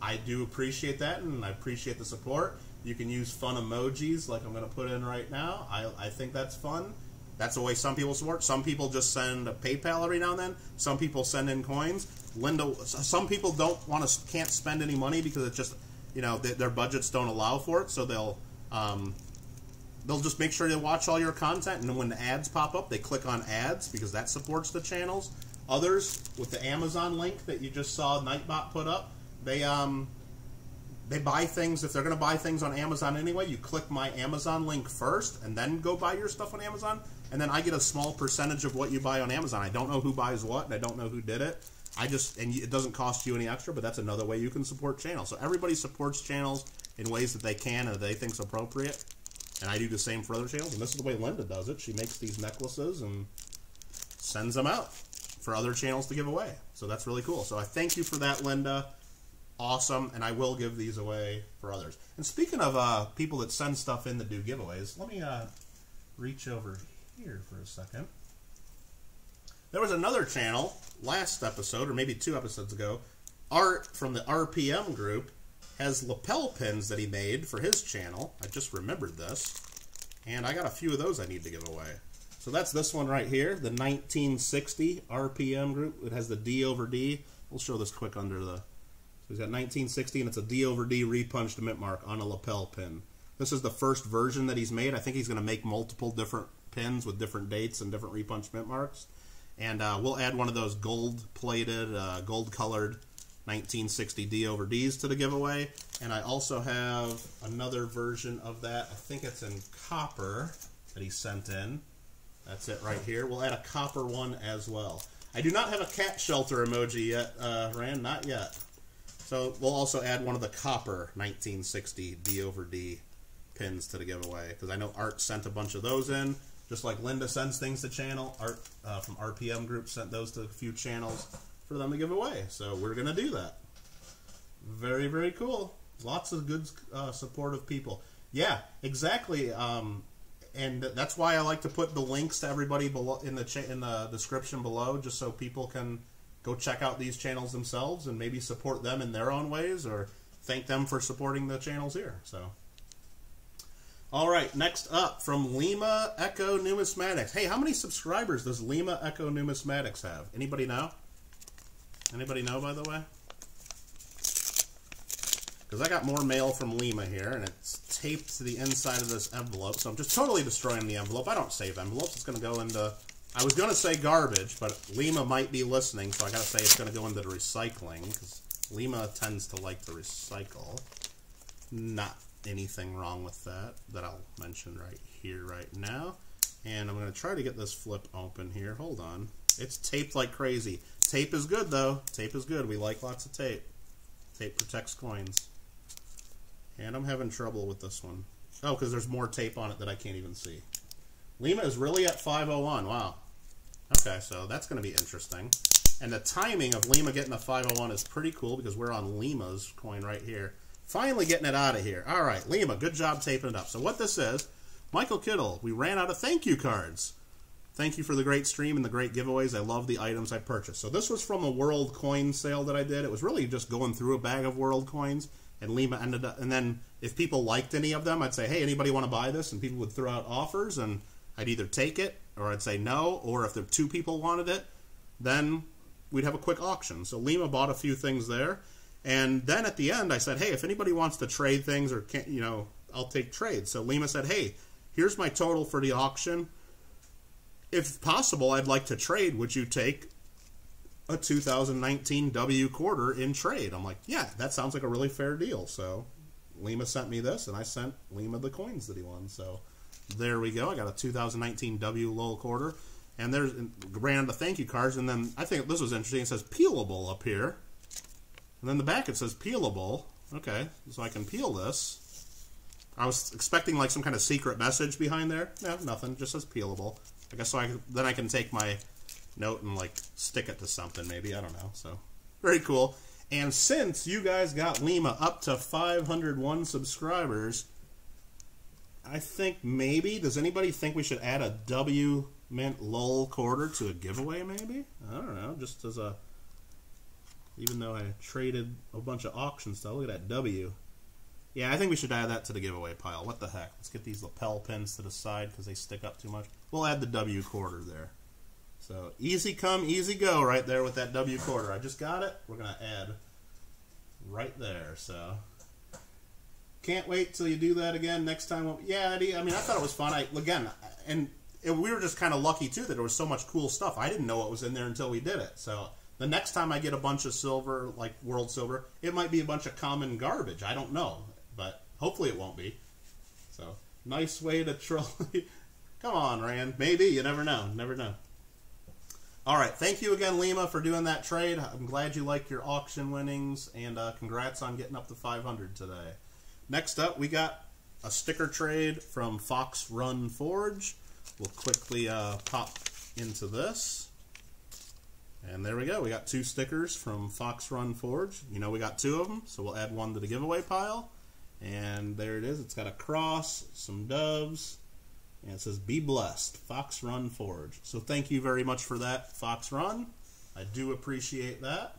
I do appreciate that, and I appreciate the support. You can use fun emojis like I'm going to put in right now. I think that's fun. That's the way some people support. Some people just send a PayPal every now and then. Some people send in coins. Linda, some people don't want to, can't spend any money because it's just, you know, their budgets don't allow for it. So they'll just make sure they watch all your content, and when the ads pop up, they click on ads because that supports the channels. Others with the Amazon link that you just saw Nightbot put up, they buy things. If they're going to buy things on Amazon anyway, you click my Amazon link first and then go buy your stuff on Amazon, and then I get a small percentage of what you buy on Amazon. I don't know who buys what, and I don't know who did it. I just, and it doesn't cost you any extra, but that's another way you can support channels. So everybody supports channels in ways that they can and that they think's appropriate. And I do the same for other channels, and this is the way Linda does it. She makes these necklaces and sends them out for other channels to give away. So that's really cool. So I thank you for that, Linda. Awesome. And I will give these away for others. And speaking of people that send stuff in that do giveaways, let me reach over here for a second. There was another channel last episode, or maybe 2 episodes ago, Art from the RPM group has lapel pins that he made for his channel. I just remembered this. And I got a few of those I need to give away. So that's this one right here, the 1960 RPM group. It has the D over D. We'll show this quick under the... So he's got 1960, and it's a D over D repunched mint mark on a lapel pin. This is the first version that he's made. I think he's going to make multiple different pins with different dates and different repunched mint marks. And we'll add one of those gold-plated, gold-colored 1960 D over Ds to the giveaway. And I also have another version of that. I think it's in copper that he sent in. That's it right here. We'll add a copper one as well. I do not have a cat shelter emoji yet, Rand. Not yet. So we'll also add one of the copper 1960 D over D pins to the giveaway, because I know Art sent a bunch of those in. Just like Linda sends things to channel, Art from RPM Group sent those to a few channels for them to give away. So we're going to do that. Very, very cool. Lots of good supportive people. Yeah, exactly. And that's why I like to put the links to everybody below in the description below, just so people can go check out these channels themselves and maybe support them in their own ways, or thank them for supporting the channels here. So, all right, next up from Lima Echo Numismatics. Hey, how many subscribers does Lima Echo Numismatics have? Anybody know? Anybody know, by the way? Because I got more mail from Lima here, and it's taped to the inside of this envelope, so I'm just totally destroying the envelope. I don't save envelopes. It's going to go into... I was going to say garbage, but Lima might be listening, so I got to say it's going to go into the recycling, because Lima tends to like to recycle. Not anything wrong with that I'll mention right here, right now. And I'm going to try to get this flip open here. Hold on. It's taped like crazy. Tape is good, though. Tape is good. We like lots of tape. Tape protects coins. And I'm having trouble with this one. Oh, because there's more tape on it that I can't even see. Lima is really at 501. Wow. Okay, so that's going to be interesting. And the timing of Lima getting a 501 is pretty cool, because we're on Lima's coin right here. Finally getting it out of here. All right, Lima, good job taping it up. So what this is, Michael Kittle, we ran out of thank you cards. Thank you for the great stream and the great giveaways. I love the items I purchased. So this was from a World Coin sale that I did. It was really just going through a bag of World Coins. And Lima ended up, and then if people liked any of them, I'd say, hey, anybody want to buy this? And people would throw out offers, and I'd either take it, or I'd say no, or if there 2 people wanted it, then we'd have a quick auction. So Lima bought a few things there, and then at the end I said, hey, if anybody wants to trade things, or can't, you know, I'll take trades. So Lima said, hey, here's my total for the auction. If possible, I'd like to trade. Would you take a 2019 W quarter in trade? I'm like, yeah, that sounds like a really fair deal. So Lima sent me this, and I sent Lima the coins that he won. So there we go. I got a 2019 W Lowell quarter, and there's ran the thank you cards. And then I think this was interesting. It says peelable up here, and then the back it says peelable. Okay, so I can peel this. I was expecting like some kind of secret message behind there. No, nothing. Just says peelable. I guess so. Then I can take my note and like stick it to something, maybe, I don't know. So very cool. And since you guys got Lima up to 501 subscribers, I think maybe, does anybody think we should add a W mint Lowell quarter to a giveaway, maybe? I don't know, just as a, even though I traded a bunch of auction stuff, look at that W. Yeah, I think we should add that to the giveaway pile. What the heck, let's get these lapel pins to the side because they stick up too much. We'll add the W quarter there. So easy come, easy go right there with that W quarter. I just got it. We're going to add right there. So can't wait till you do that again next time. Yeah, I mean, I thought it was fun. We were just kind of lucky, too, that there was so much cool stuff. I didn't know what was in there until we did it. So the next time I get a bunch of silver, like World Silver, it might be a bunch of common garbage. I don't know, but hopefully it won't be. So nice way to troll. Come on, Rand. Maybe. You never know. Never know. All right, thank you again, Lima, for doing that trade. I'm glad you liked your auction winnings, and congrats on getting up to 500 today. Next up, we got a sticker trade from Fox Run Forge. We'll quickly pop into this. And there we go. We got two stickers from Fox Run Forge. You know we got two of them, so we'll add one to the giveaway pile. And there it is. It's got a cross, some doves, and it says, "Be blessed, Fox Run Forge." So thank you very much for that, Fox Run. I do appreciate that.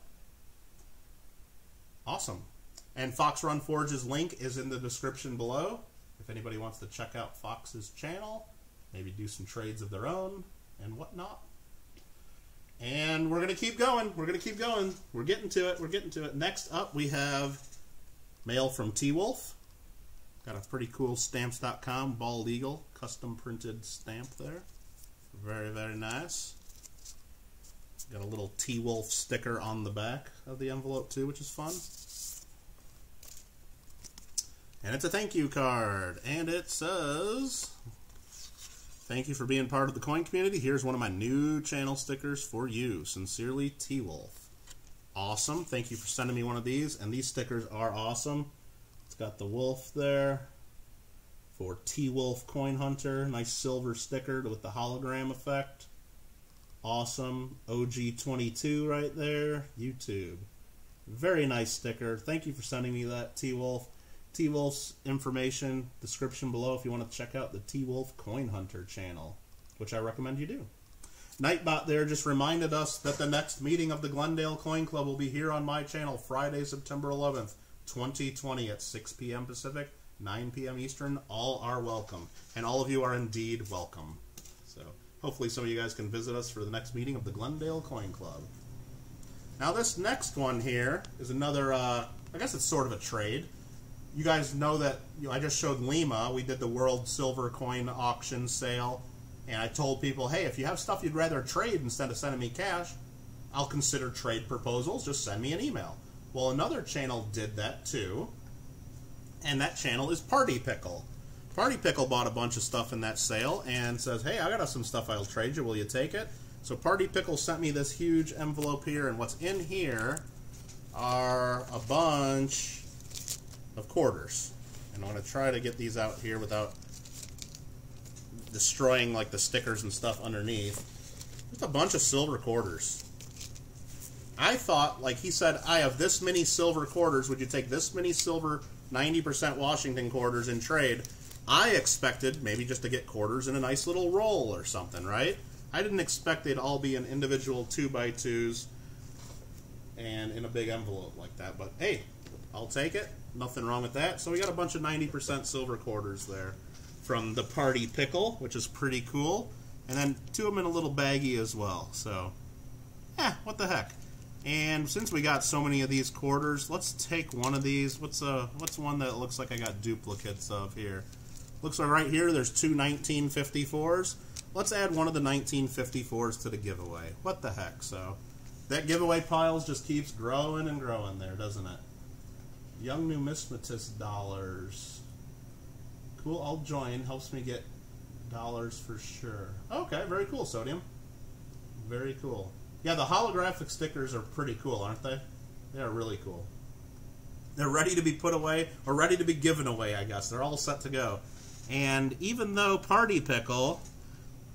Awesome. And Fox Run Forge's link is in the description below. If anybody wants to check out Fox's channel, maybe do some trades of their own and whatnot. And we're going to keep going. We're going to keep going. We're getting to it. We're getting to it. Next up, we have mail from T-Wolf. Got a pretty cool stamps.com bald eagle custom printed stamp there. Very, very nice. Got a little T-Wolf sticker on the back of the envelope too, which is fun. And it's a thank you card. And it says, "Thank you for being part of the coin community. Here's one of my new channel stickers for you. Sincerely, T-Wolf." Awesome. Thank you for sending me one of these. And these stickers are awesome. It's got the wolf there for T-Wolf Coin Hunter. Nice silver sticker with the hologram effect. Awesome. OG22 right there. YouTube. Very nice sticker. Thank you for sending me that, T-Wolf. T-Wolf's information description below if you want to check out the T-Wolf Coin Hunter channel, which I recommend you do. Nightbot there just reminded us that the next meeting of the Glendale Coin Club will be here on my channel Friday, September 11th, 2020 at 6 p.m. Pacific, 9 p.m. Eastern. All are welcome, and all of you are indeed welcome. So hopefully some of you guys can visit us for the next meeting of the Glendale Coin Club. Now this next one here is another, I guess it's sort of a trade. You guys know that, you know, I just showed Lima. We did the World Silver Coin Auction sale, and I told people, hey, if you have stuff you'd rather trade instead of sending me cash, I'll consider trade proposals. Just send me an email. Well, another channel did that too, and that channel is Party Pickle. Party Pickle bought a bunch of stuff in that sale and says, hey, I got some stuff I'll trade you. Will you take it? So Party Pickle sent me this huge envelope here, and what's in here are a bunch of quarters, and I'm going to try to get these out here without destroying like the stickers and stuff underneath. Just a bunch of silver quarters. I thought, like he said, I have this many silver quarters, would you take this many silver 90% Washington quarters in trade? I expected maybe just to get quarters in a nice little roll or something, right? I didn't expect they'd all be in individual 2x2s and in a big envelope like that, but hey, I'll take it. Nothing wrong with that. So we got a bunch of 90% silver quarters there from the Party Pickle, which is pretty cool. And then two of them in a little baggie as well. So, yeah, what the heck. And since we got so many of these quarters, let's take one of these. What's one that looks like I got duplicates of here? Looks like right here there's two 1954s. Let's add one of the 1954s to the giveaway. What the heck. So that giveaway pile just keeps growing and growing there, doesn't it? Young Numismatist dollars. Cool, I'll join. Helps me get dollars for sure. Okay, very cool, Sodium. Very cool. Yeah, the holographic stickers are pretty cool, aren't they? They are really cool. They're ready to be put away, or ready to be given away, I guess. They're all set to go. And even though Party Pickle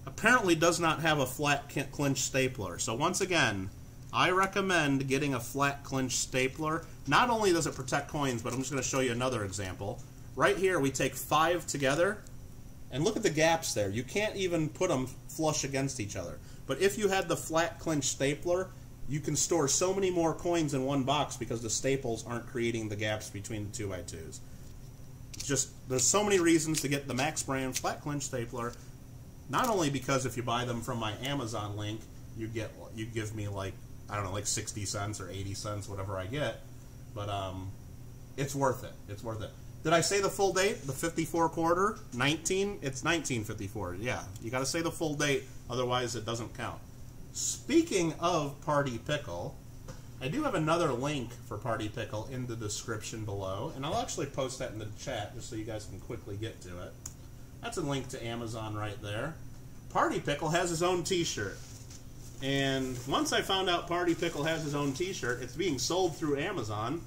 apparently does not have a flat clinch stapler, so once again, I recommend getting a flat clinch stapler. Not only does it protect coins, but I'm just going to show you another example. Right here, we take 5 together, and look at the gaps there. You can't even put them flush against each other. But if you had the flat clinch stapler, you can store so many more coins in one box because the staples aren't creating the gaps between the 2x2s. Just, there's so many reasons to get the Max brand flat clinch stapler, not only because if you buy them from my Amazon link, you give me like, I don't know, like 60 cents or 80 cents, whatever I get. But it's worth it. It's worth it. Did I say the full date? The 54 quarter? 19? It's 1954. Yeah. You got to say the full date, otherwise it doesn't count. Speaking of Party Pickle, I do have another link for Party Pickle in the description below. And I'll actually post that in the chat just so you guys can quickly get to it. That's a link to Amazon right there. Party Pickle has his own t-shirt. And once I found out Party Pickle has his own t-shirt, it's being sold through Amazon,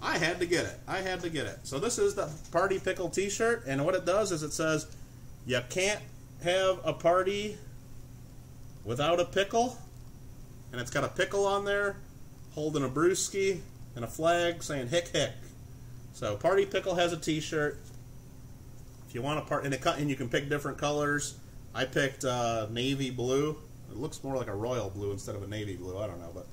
I had to get it. I had to get it. So this is the Party Pickle t-shirt, and what it does is it says, you can't have a party without a pickle. and it's got a pickle on there holding a brewski and a flag saying hick hick. So Party Pickle has a t-shirt. If you want a part, and you can pick different colors. I picked navy blue. It looks more like a royal blue instead of a navy blue. I don't know, but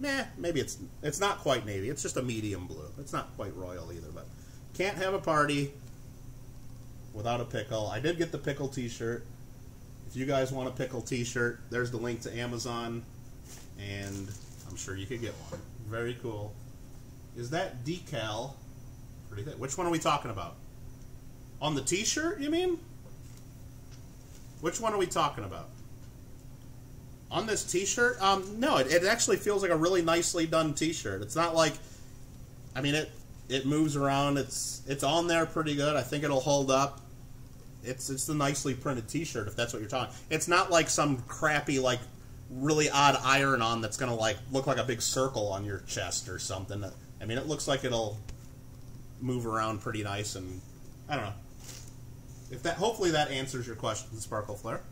meh, maybe it's not quite navy. It's just a medium blue. It's not quite royal either, but can't have a party without a pickle. I did get the pickle t-shirt. If you guys want a pickle t-shirt, there's the link to Amazon, and I'm sure you could get one. Very cool. Is that decal pretty thick? Which one are we talking about? On the t-shirt, you mean? Which one are we talking about? On this t-shirt? No, it actually feels like a really nicely done t-shirt. It's not like, I mean, it moves around. It's on there pretty good. I think it'll hold up. It's the nicely printed t-shirt, if that's what you're talking. It's not like some crappy, like, really odd iron-on that's going to, like, look like a big circle on your chest or something. I mean, it looks like it'll move around pretty nice, and I don't know. If that, hopefully that answers your question, Sparkle Flare.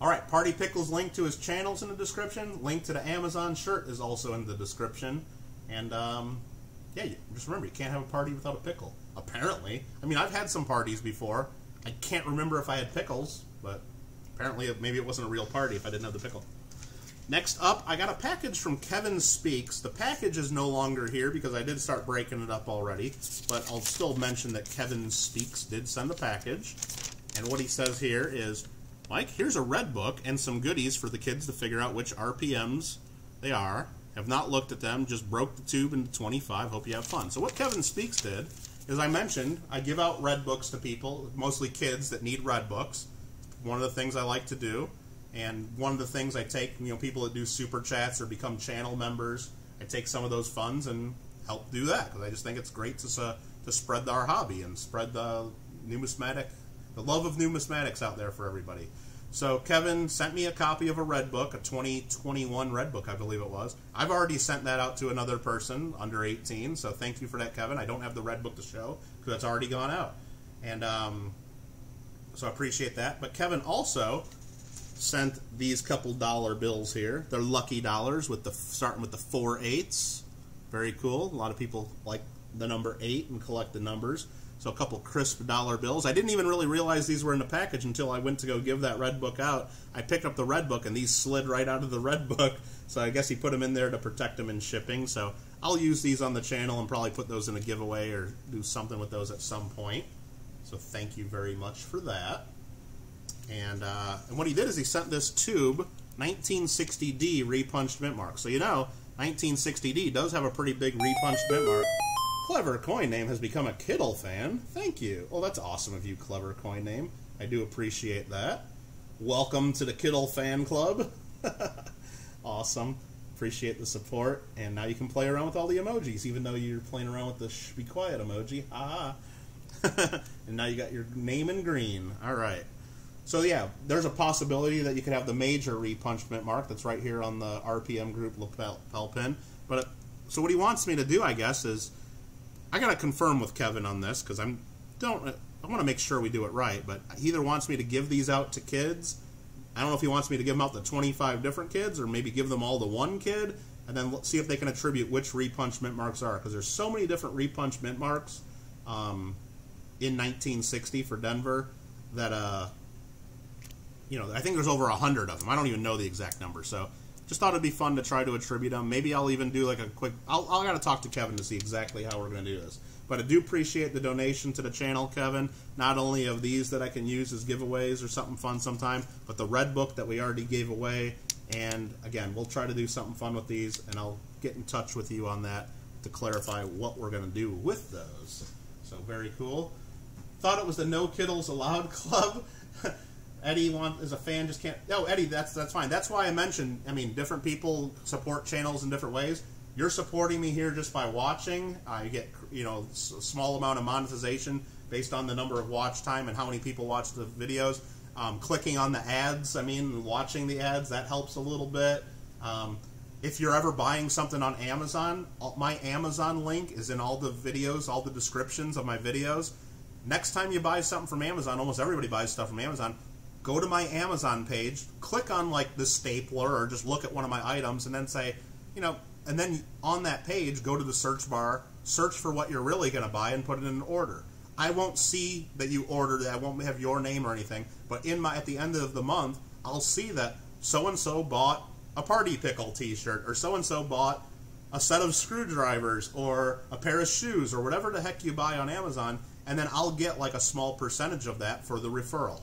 All right, Party Pickle's link to his channel's in the description. Link to the Amazon shirt is also in the description. And yeah, just remember, you can't have a party without a pickle. Apparently, I mean, I've had some parties before. I can't remember if I had pickles, but apparently maybe it wasn't a real party if I didn't have the pickle. Next up, I got a package from Kevin Speaks. The package is no longer here because I did start breaking it up already, but I'll still mention that Kevin Speaks did send the package. And what he says here is, Mike, here's a red book and some goodies for the kids to figure out which RPMs they are. Have not looked at them, just broke the tube into 25. Hope you have fun. So what Kevin Speaks did is, I mentioned, I give out red books to people, mostly kids that need red books. One of the things I like to do. And one of the things I take, you know, people that do super chats or become channel members, I take some of those funds and help do that, because I just think it's great to spread our hobby and spread the numismatic, the love of numismatics out there for everybody. So Kevin sent me a copy of a red book, a 2021 red book, I believe it was. I've already sent that out to another person under 18, so thank you for that, Kevin. I don't have the red book to show because that's already gone out, and so I appreciate that. But Kevin also sent these couple dollar bills here. They're lucky dollars, with the starting with the 4/8. Very cool. A lot of people like the number 8 and collect the numbers. So a couple crisp dollar bills. I didn't even really realize these were in the package until I went to go give that red book out. I picked up the red book and these slid right out of the red book. So I guess he put them in there to protect them in shipping. So I'll use these on the channel and probably put those in a giveaway or do something with those at some point. So thank you very much for that. And what he did is he sent this tube 1960D repunched mint mark. So you know, 1960D does have a pretty big repunched mint mark. Clever Coin Name has become a Kittle fan. Thank you. Well, that's awesome of you, Clever Coin Name. I do appreciate that. Welcome to the Kittle fan club. Awesome. Appreciate the support. And now you can play around with all the emojis, even though you're playing around with the shh be quiet emoji. Ha ha. And now you got your name in green. All right. So yeah, there's a possibility that you could have the major repunched mint mark that's right here on the RPM group lapel pin. But so what he wants me to do, I guess, is I gotta confirm with Kevin on this, because I want to make sure we do it right. But he either wants me to give these out to kids. I don't know if he wants me to give them out to 25 different kids, or maybe give them all to one kid, and then see if they can attribute which repunched mint marks are, because there's so many different repunched mint marks in 1960 for Denver that you know, I think there's over 100 of them. I don't even know the exact number, so just thought it'd be fun to try to attribute them. Maybe I'll even do like a quick, I gotta talk to Kevin to see exactly how we're gonna do this. But I do appreciate the donation to the channel, Kevin. Not only of these that I can use as giveaways or something fun sometime, but the red book that we already gave away. And again, we'll try to do something fun with these, and I'll get in touch with you on that to clarify what we're gonna do with those. So very cool. Thought it was the No Kittles Allowed Club. Eddie is a fan, just can't. No, Eddie, that's fine. That's why I mentioned, I mean, different people support channels in different ways. You're supporting me here just by watching. I get, you know, a small amount of monetization based on the number of watch time and how many people watch the videos. Clicking on the ads, I mean, watching the ads, that helps a little bit. If you're ever buying something on Amazon, my Amazon link is in all the videos, all the descriptions of my videos. Next time you buy something from Amazon, almost everybody buys stuff from Amazon, go to my Amazon page, click on like the stapler or just look at one of my items and then say, you know, and then on that page, go to the search bar, search for what you're really going to buy and put it in an order. I won't see that you ordered, I won't have your name or anything, but in my, at the end of the month, I'll see that so-and-so bought a Party Pickle t-shirt, or so-and-so bought a set of screwdrivers, or a pair of shoes, or whatever the heck you buy on Amazon, and then I'll get like a small percentage of that for the referral.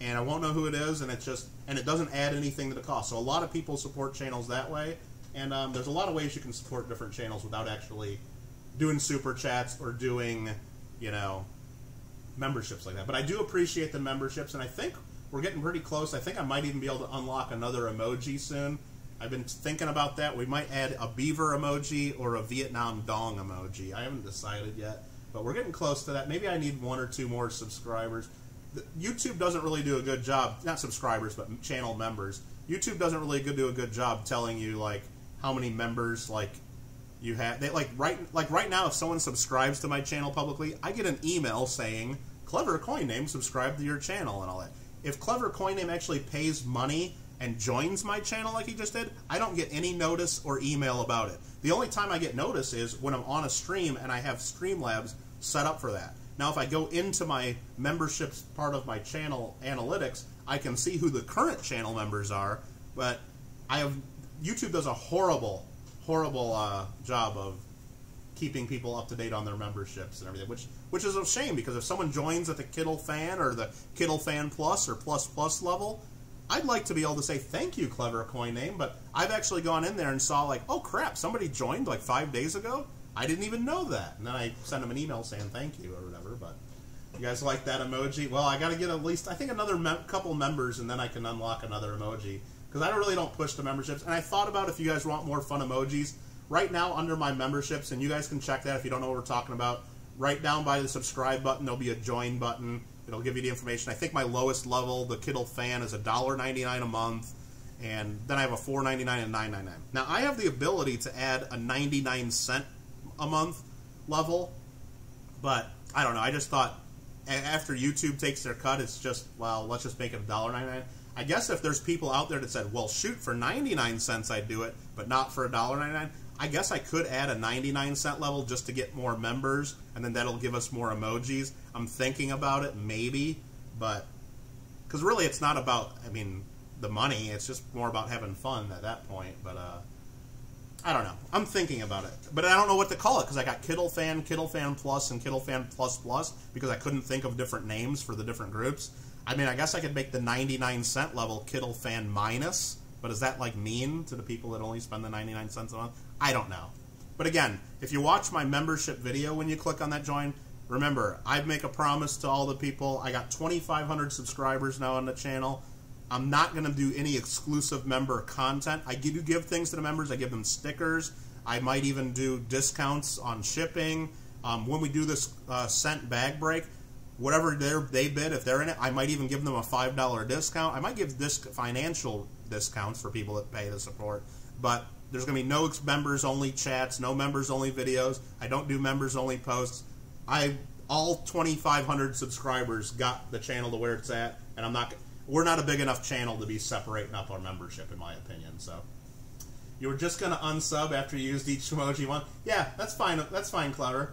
And I won't know who it is, and it's just, and it doesn't add anything to the cost. So a lot of people support channels that way, and there's a lot of ways you can support different channels without actually doing super chats or doing, you know, memberships like that. But I do appreciate the memberships, and I think we're getting pretty close. I think I might even be able to unlock another emoji soon. I've been thinking about that. We might add a beaver emoji or a Vietnam dong emoji. I haven't decided yet, but we're getting close to that. Maybe I need one or two more subscribers. YouTube doesn't really do a good job, not subscribers, but channel members. YouTube doesn't really do a good job telling you, like, how many members, like, you have. They, like right now, if someone subscribes to my channel publicly, I get an email saying, Clever Coin Name, subscribe to your channel and all that. If Clever Coin Name actually pays money and joins my channel like he just did, I don't get any notice or email about it. The only time I get notice is when I'm on a stream and I have Streamlabs set up for that. Now, if I go into my memberships part of my channel analytics, I can see who the current channel members are, but I have, YouTube does a horrible, horrible job of keeping people up to date on their memberships and everything, which is a shame, because if someone joins at the Kittle Fan or the Kittle Fan Plus or Plus Plus level, I'd like to be able to say thank you, Clever Coin Name, but I've actually gone in there and saw like, oh crap, somebody joined like 5 days ago? I didn't even know that. And then I sent them an email saying thank you or whatever, but you guys like that emoji? Well, I gotta get at least, I think, another couple members, and then I can unlock another emoji, because I really don't push the memberships. And I thought about, if you guys want more fun emojis, right now under my memberships, and you guys can check that if you don't know what we're talking about, right down by the subscribe button, there'll be a join button. It'll give you the information. I think my lowest level, the Kittle Fan, is $1.99 a month, and then I have a $4.99 and $9.99. Now, I have the ability to add a 99-cent a month level, but I don't know. I just thought, after YouTube takes their cut, it's just, well, let's just make it $1.99. I guess if there's people out there that said, well, shoot, for 99 cents I'd do it, but not for $1.99, I guess I could add a 99-cent level just to get more members, and then that'll give us more emojis. I'm thinking about it, maybe, but because really it's not about, I mean, the money. It's just more about having fun at that point, but I don't know. I'm thinking about it, but I don't know what to call it, because I got Kittle Fan, Kittle Fan Plus, and Kittle Fan Plus Plus, because I couldn't think of different names for the different groups. I mean, I guess I could make the 99-cent level Kittle Fan Minus, but is that like mean to the people that only spend the 99 cents a month? I don't know. But again, if you watch my membership video when you click on that join, remember, I make a promise to all the people. I got 2,500 subscribers now on the channel. I'm not going to do any exclusive member content. I do give things to the members. I give them stickers. I might even do discounts on shipping. When we do this cent bag break, whatever they bid, if they're in it, I might even give them a $5 discount. I might give financial discounts for people that pay to support, but there's going to be no members-only chats, no members-only videos. I don't do members-only posts. All 2,500 subscribers got the channel to where it's at, and we're not a big enough channel to be separating up our membership, in my opinion. So you were just going to unsub after you used each emoji one? Yeah, that's fine. That's fine, Clever.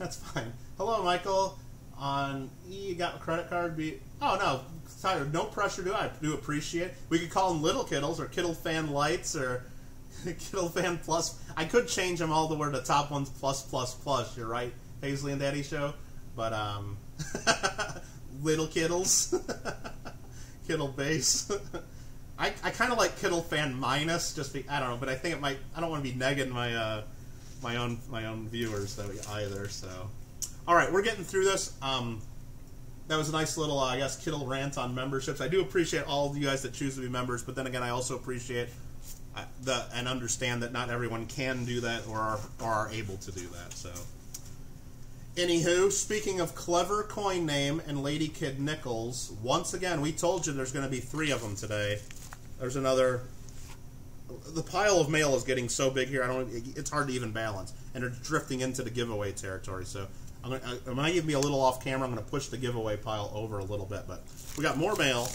That's fine. Hello, Michael. On you got a credit card? Oh no, Tyler. No pressure. I do appreciate. We could call them Little Kittles or Kittle Fan Lights or. Kittle Fan Plus. I could change them all the way. The top one's Plus Plus Plus. You're right, Paisley and Daddy Show. But Little Kittles, Kittle Base. I kind of like Kittle Fan Minus. I don't know, but I think it might. I don't want to be negging my my own viewers though either. So, all right, we're getting through this. That was a nice little, I guess, Kittle rant on memberships. I do appreciate all of you guys that choose to be members, but then again, I also appreciate. And understand that not everyone can do that or are able to do that. So, anywho, speaking of Clever Coin Name and Lady Kid Nickels, once again, we told you there's going to be three of them today. There's another. The pile of mail is getting so big here. It's hard to even balance, and they're drifting into the giveaway territory. So, I'm gonna give me a little off camera. I'm going to push the giveaway pile over a little bit, but we got more mail.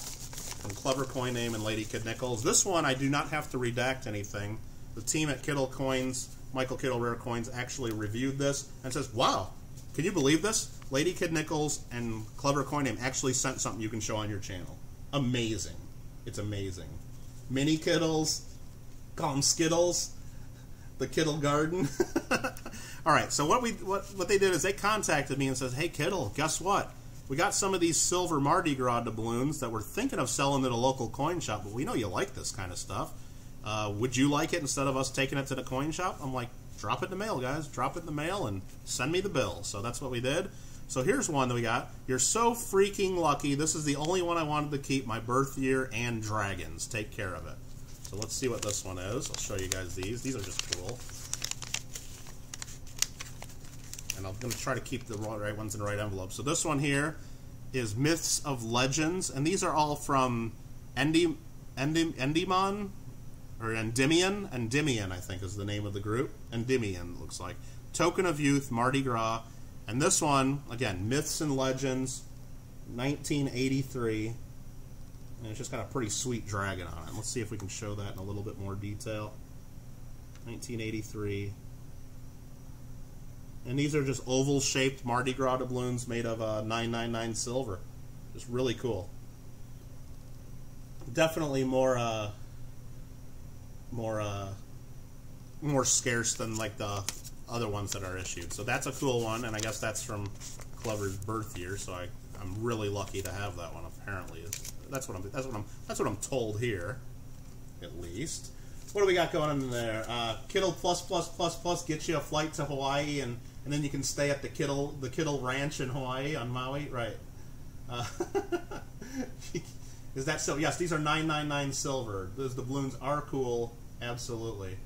Clever Coin Name and Lady Kid Nickels. This one I do not have to redact anything. The team at Kittle Coins, Michael Kittle Rare Coins, actually reviewed this and says, wow, can you believe this? Lady Kid Nickels and Clever Coin Name actually sent something you can show on your channel. Amazing. It's amazing. Mini Kittles, call them Skittles, the Kittle Garden. All right, so what they did is they contacted me and says, hey, Kittle, guess what? We got some of these silver Mardi Gras doubloons that we're thinking of selling at a local coin shop, but we know you like this kind of stuff. Would you like it instead of us taking it to the coin shop? I'm like, drop it in the mail, guys. Drop it in the mail and send me the bill. So that's what we did. So here's one that we got. You're so freaking lucky. This is the only one I wanted to keep, my birth year and dragons. Take care of it. So let's see what this one is. I'll show you guys these. These are just cool. And I'm going to try to keep the right ones in the right envelope. So this one here is Myths of Legends. And these are all from Endymon? Or Endymion? Endymion, I think, is the name of the group. Endymion, it looks like. Token of Youth, Mardi Gras. And this one, again, Myths and Legends, 1983. And it's just got a pretty sweet dragon on it. Let's see if we can show that in a little bit more detail. 1983. And these are just oval-shaped Mardi Gras doubloons made of 999 silver. Just really cool. Definitely more scarce than like the other ones that are issued. So that's a cool one, and I guess that's from Clever's birth year. So I'm really lucky to have that one. Apparently, that's what I'm told here, at least. What do we got going in there? Kittle ++++ gets you a flight to Hawaii, and then you can stay at the Kittle Ranch in Hawaii on Maui, right? Is that so? Yes, these are 999 silver. Those doubloons are cool, absolutely.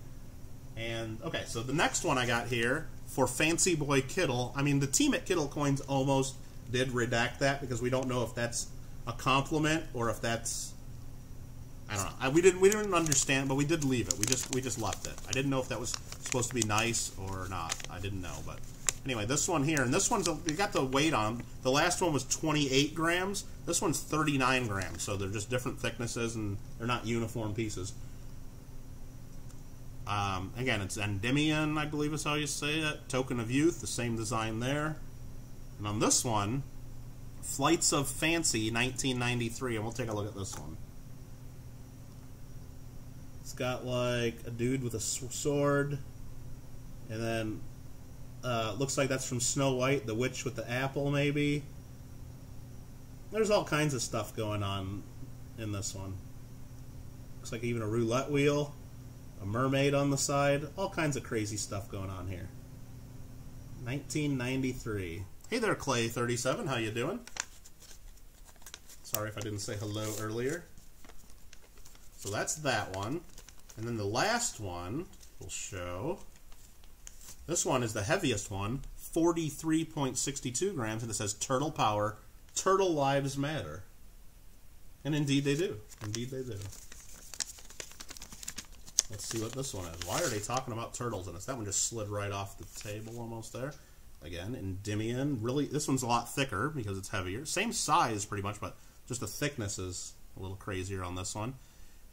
And, okay, so the next one I got here for Fancy Boy Kittle, I mean, the team at Kittle Coins almost did redact that because we don't know if that's a compliment or if that's, I don't know. We didn't understand, but we did leave it. We just left it. I didn't know if that was supposed to be nice or not. I didn't know, but anyway, this one here, and this one's, you got the weight on them. The last one was 28 grams. This one's 39 grams, so they're just different thicknesses, and they're not uniform pieces. Again, it's Endymion, I believe is how you say it. Token of Youth, the same design there. And on this one, Flights of Fancy, 1993, and we'll take a look at this one. It's got, like, a dude with a sword, and then looks like that's from Snow White, the witch with the apple, maybe. There's all kinds of stuff going on in this one. Looks like even a roulette wheel, a mermaid on the side, all kinds of crazy stuff going on here. 1993. Hey there, Clay37, how you doing? Sorry if I didn't say hello earlier. So that's that one. And then the last one we'll show. This one is the heaviest one, 43.62 grams, and it says Turtle Power, Turtle Lives Matter. And indeed they do. Indeed they do. Let's see what this one is. Why are they talking about turtles in this? That one just slid right off the table almost there. Again, Endymion. Really, this one's a lot thicker because it's heavier. Same size pretty much, but just the thickness is a little crazier on this one.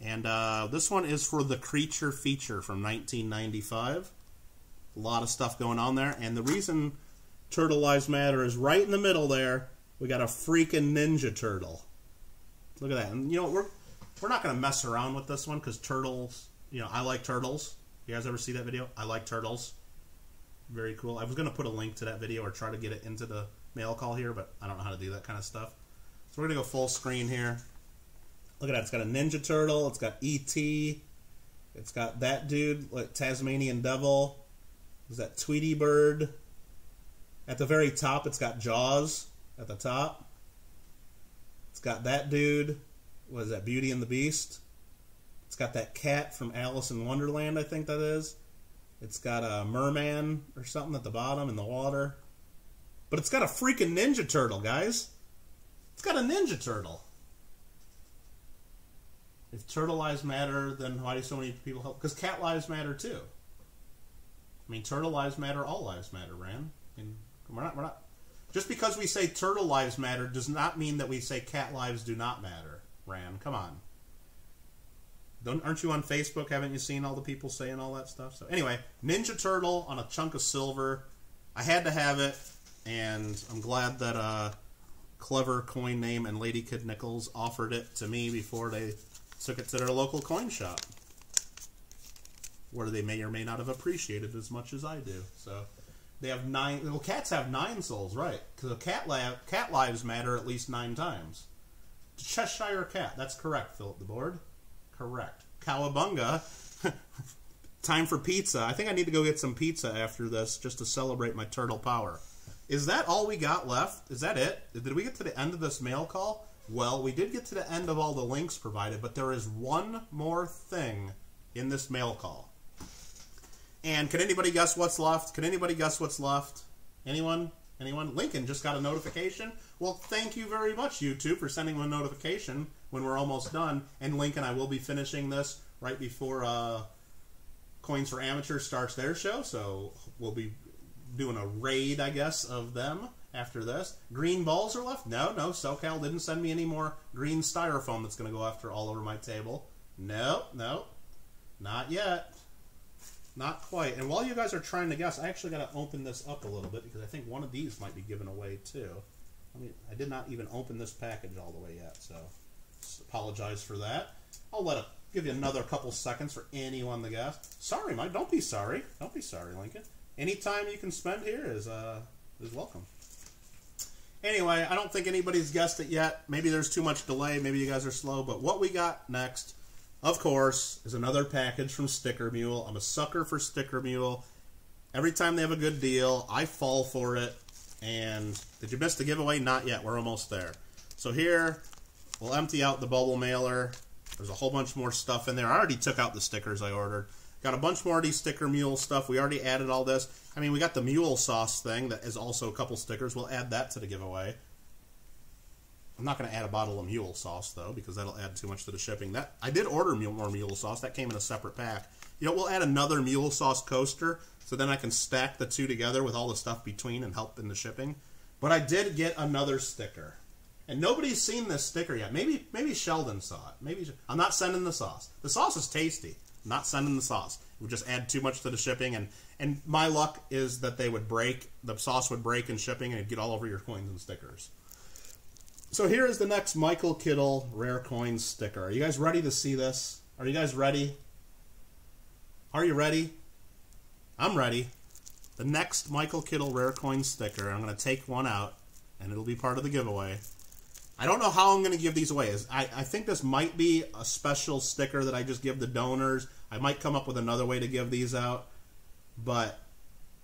And this one is for the Creature Feature from 1995. A lot of stuff going on there. And the reason Turtle Lives Matter is right in the middle there, we got a freaking Ninja Turtle. Look at that. And you know, we're not going to mess around with this one because turtles, you know, I like turtles. You guys ever see that video? I like turtles. Very cool. I was going to put a link to that video or try to get it into the mail call here, but I don't know how to do that kind of stuff. So we're going to go full screen here. Look at that, it's got a Ninja Turtle, it's got E.T., it's got that dude, like Tasmanian Devil, there's that Tweety Bird. At the very top, it's got Jaws at the top. It's got that dude, what is that, Beauty and the Beast. It's got that cat from Alice in Wonderland, I think that is. It's got a merman or something at the bottom in the water. But it's got a freaking Ninja Turtle, guys. It's got a Ninja Turtle. If turtle lives matter, then why do so many people help? Because cat lives matter, too. I mean, turtle lives matter, all lives matter, Ran. I mean, we're not... Just because we say turtle lives matter does not mean that we say cat lives do not matter. Ram, come on. Aren't you on Facebook? Haven't you seen all the people saying all that stuff? So anyway, Ninja Turtle on a chunk of silver. I had to have it, and I'm glad that Clever Coin Name and Lady Kid Nickels offered it to me before they took it to their local coin shop, where they may or may not have appreciated as much as I do. So they have 9. Well, cats have 9 souls, right? Because cat lives matter at least 9 times. Cheshire Cat. That's correct, Philip the Board. Correct. Cowabunga. Time for pizza. I think I need to go get some pizza after this just to celebrate my turtle power. Is that all we got left? Is that it? Did we get to the end of this mail call? Well, we did get to the end of all the links provided, but there is one more thing in this mail call. And can anybody guess what's left? Can anybody guess what's left? Anyone? Anyone? Lincoln just got a notification. Well, thank you very much, YouTube, for sending me a notification when we're almost done. And Lincoln, I will be finishing this right before Coins for Amateurs starts their show, so we'll be doing a raid, I guess, of them after this. Green balls are left? No, no, SoCal didn't send me any more green styrofoam that's going to go after all over my table. No, no, not yet. Not quite. And while you guys are trying to guess, I actually got to open this up a little bit because I think one of these might be given away too. I did not even open this package all the way yet, so just apologize for that. I'll let it give you another couple seconds for anyone to guess. Sorry, Mike. Don't be sorry. Don't be sorry, Lincoln. Any time you can spend here is welcome. Anyway, I don't think anybody's guessed it yet. Maybe there's too much delay. Maybe you guys are slow. But what we got next, of course, is another package from Sticker Mule. I'm a sucker for Sticker Mule. Every time they have a good deal, I fall for it. And did you miss the giveaway? Not yet. We're almost there. So here, we'll empty out the bubble mailer. There's a whole bunch more stuff in there. I already took out the stickers I ordered. Got a bunch more of these Sticker Mule stuff. We already added all this. I mean, we got the mule sauce thing that is also a couple stickers. We'll add that to the giveaway. I'm not going to add a bottle of mule sauce, though, because that'll add too much to the shipping. That I did order more mule sauce. That came in a separate pack. You know, we'll add another mule sauce coaster, so then I can stack the two together with all the stuff between and help in the shipping. But I did get another sticker. And nobody's seen this sticker yet. Maybe Sheldon saw it. Maybe I'm not sending the sauce. The sauce is tasty. I'm not sending the sauce. It would just add too much to the shipping. And my luck is that they would break. The sauce would break in shipping, and it'd get all over your coins and stickers. So here is the next Michael Kittle Rare Coins sticker. Are you guys ready to see this? Are you guys ready? Are you ready? I'm ready. The next Michael Kittle Rare Coins sticker. I'm going to take one out, and it'll be part of the giveaway. I don't know how I'm going to give these away. I think this might be a special sticker that I just give the donors. I might come up with another way to give these out. But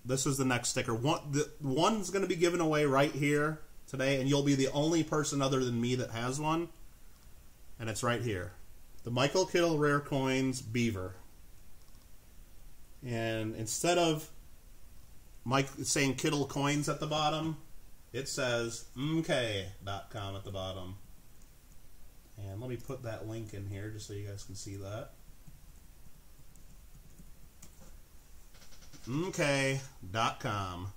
this is the next sticker. One's going to be given away right here today, and you'll be the only person other than me that has one. And it's right here. The Michael Kittle Rare Coins Beaver. And instead of Mike saying Kittle Coins at the bottom, it says mk.com at the bottom. And let me put that link in here just so you guys can see that. mk.com.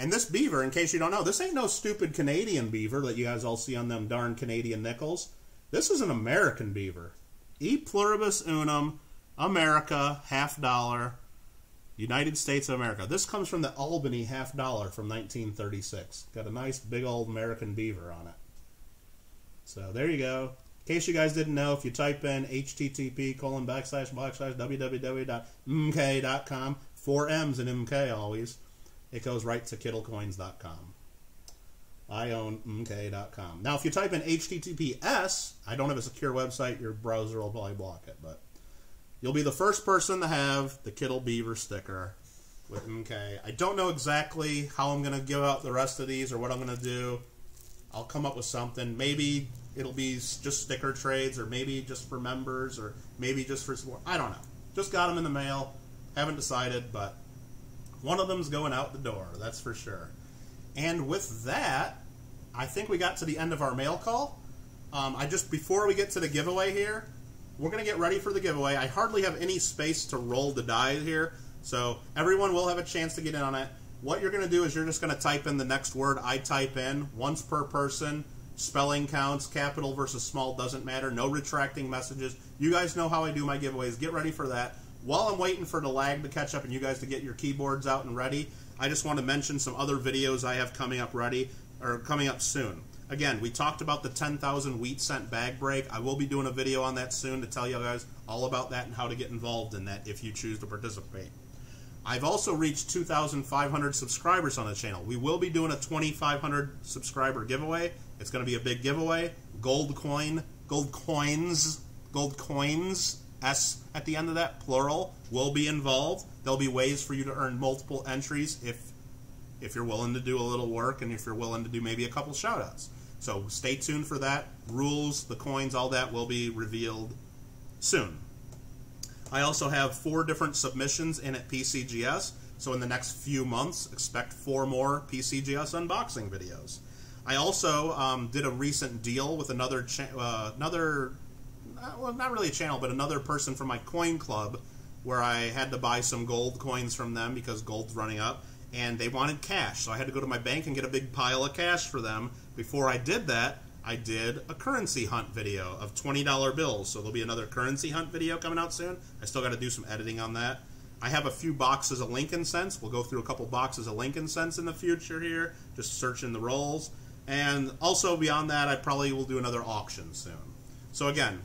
And this beaver, in case you don't know, this ain't no stupid Canadian beaver that you guys all see on them darn Canadian nickels. This is an American beaver. E pluribus unum, America, $half. United States of America. This comes from the Albany $half from 1936. Got a nice big old American beaver on it. So there you go. In case you guys didn't know, if you type in http://www.mk.com, 4 M's in MK always, it goes right to kittlecoins.com. I own mk.com. Now if you type in https, I don't have a secure website, your browser will probably block it, but you'll be the first person to have the Kittle Beaver sticker with MK. I don't know exactly how I'm going to give out the rest of these or what I'm going to do. I'll come up with something. Maybe it'll be just sticker trades, or maybe just for members, or maybe just for support. I don't know. Just got them in the mail. Haven't decided, but one of them's going out the door. That's for sure. And with that, I think we got to the end of our mail call. Before we get to the giveaway here, we're going to get ready for the giveaway. I hardly have any space to roll the die here, so everyone will have a chance to get in on it. What you're going to do is you're just going to type in the next word I type in, once per person, Spelling counts, capital versus small doesn't matter. No retracting messages. You guys know how I do my giveaways. Get ready for that. While I'm waiting for the lag to catch up and you guys to get your keyboards out and ready, I just want to mention some other videos I have coming up soon. Again, we talked about the 10,000 wheat cent bag break. I will be doing a video on that soon to tell you guys all about that and how to get involved in that if you choose to participate. I've also reached 2,500 subscribers on the channel. We will be doing a 2,500 subscriber giveaway. It's going to be a big giveaway. Gold coins, S at the end of that, plural, will be involved. There'll be ways for you to earn multiple entries if you're willing to do a little work and if you're willing to do maybe a couple shout-outs. So stay tuned for that. Rules, the coins, all that will be revealed soon. I also have 4 different submissions in at PCGS, so in the next few months, expect 4 more PCGS unboxing videos. I also did a recent deal with another person from my coin club where I had to buy some gold coins from them because gold's running up, and they wanted cash, so I had to go to my bank and get a big pile of cash for them. Before I did that, I did a currency hunt video of $20 bills, so there'll be another currency hunt video coming out soon. I still got to do some editing on that. I have a few boxes of Lincoln cents. We'll go through a couple boxes of Lincoln cents in the future here, just searching the rolls. And also beyond that, I probably will do another auction soon. So again,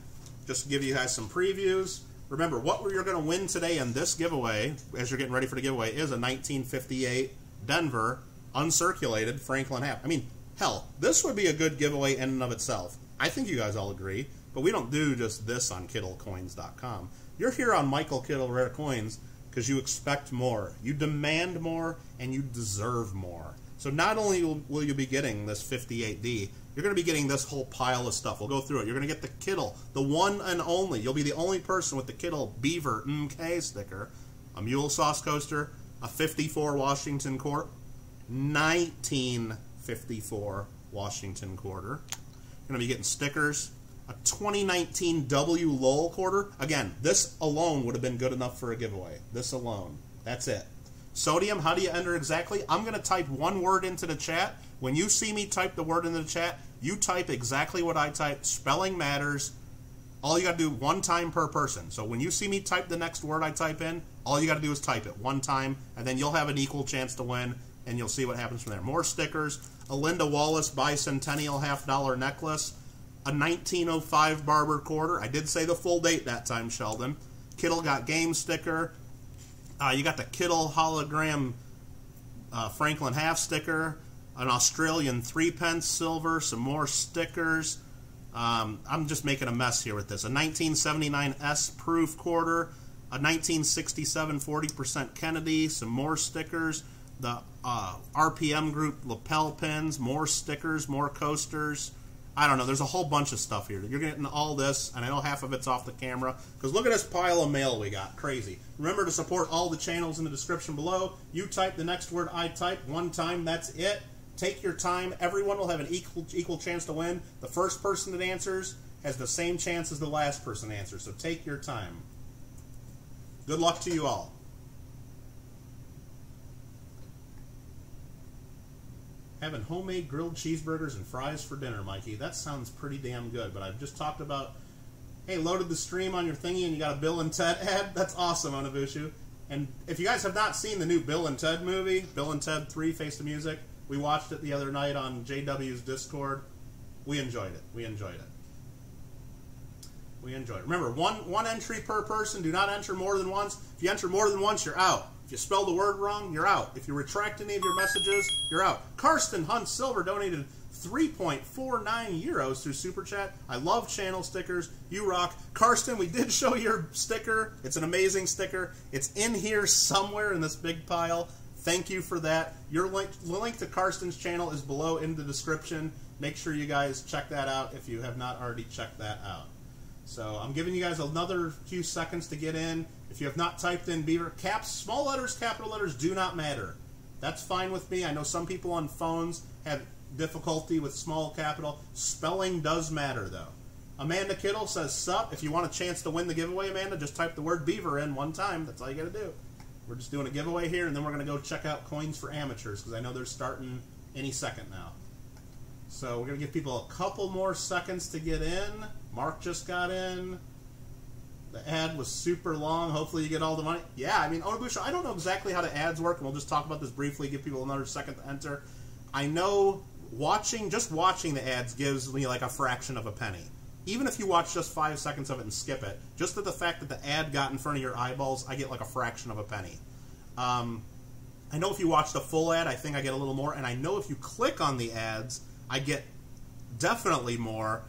just to give you guys some previews, remember what you're going to win today in this giveaway, as you're getting ready for the giveaway, is a 1958 Denver uncirculated Franklin hat. I mean, hell, this would be a good giveaway in and of itself. I think you guys all agree, but we don't do just this on KittleCoins.com. You're here on Michael Kittle Rare Coins because you expect more, you demand more, and you deserve more. So not only will you be getting this 58D, you're going to be getting this whole pile of stuff. We'll go through it. You're going to get the Kittle, the one and only. You'll be the only person with the Kittle Beaver MK sticker, a Mule Sauce Coaster, a 54 Washington Quarter, 1954 Washington Quarter. You're going to be getting stickers, a 2019 W. Lowell Quarter. Again, this alone would have been good enough for a giveaway. This alone. That's it. Sodium, how do you enter exactly? I'm going to type one word into the chat. When you see me type the word into the chat, you type exactly what I type. Spelling matters. All you got to do one time per person. So when you see me type the next word I type in, all you got to do is type it one time, and then you'll have an equal chance to win, and you'll see what happens from there. More stickers. A Linda Wallace Bicentennial $50 necklace. A 1905 Barber Quarter. I did say the full date that time, Sheldon. Kittle Got Game sticker. You got the Kittle hologram Franklin half sticker, an Australian 3-pence silver, some more stickers. I'm just making a mess here with this. A 1979 S proof quarter, a 1967 40% Kennedy, some more stickers. The RPM group lapel pins, more stickers, more coasters. I don't know. There's a whole bunch of stuff here. You're getting all this, and I know half of it's off the camera, because look at this pile of mail we got. Crazy. Remember to support all the channels in the description below. You type the next word I type one time. That's it. Take your time. Everyone will have an equal chance to win. The first person that answers has the same chance as the last person that answers, so take your time. Good luck to you all. Having homemade grilled cheeseburgers and fries for dinner, Mikey. That sounds pretty damn good, but I've just talked about, hey, loaded the stream on your thingy and you got a Bill and Ted ad? That's awesome, Onabushu. And if you guys have not seen the new Bill and Ted movie, Bill and Ted 3, Face the Music, we watched it the other night on JW's Discord. We enjoyed it. Remember, one entry per person. Do not enter more than once. If you enter more than once, you're out. If you spell the word wrong, you're out. If you retract any of your messages, you're out. CarstenHuntzSilver donated 3.49 euros through Super Chat. I love channel stickers. You rock. Karsten, we did show your sticker. It's an amazing sticker. It's in here somewhere in this big pile. Thank you for that. Your link to Karsten's channel is below in the description. Make sure you guys check that out if you have not already checked that out. So I'm giving you guys another few seconds to get in. If you have not typed in Beaver, caps, small letters, capital letters do not matter. That's fine with me. I know some people on phones have difficulty with small capital. Spelling does matter, though. Amanda Kittle says, sup. If you want a chance to win the giveaway, Amanda, just type the word Beaver in one time. That's all you got to do. We're just doing a giveaway here, and then we're going to go check out Coins for Amateurs, because I know they're starting any second now. So we're going to give people a couple more seconds to get in. Mark just got in. The ad was super long. Hopefully you get all the money. Yeah, I mean, Onabusha, I don't know exactly how the ads work, and we'll just talk about this briefly, give people another second to enter. I know just watching the ads gives me like a fraction of a penny. Even if you watch just 5 seconds of it and skip it, just the fact that the ad got in front of your eyeballs, I get like a fraction of a penny. I know if you watch the full ad, I think I get a little more, and I know if you click on the ads, I get definitely more.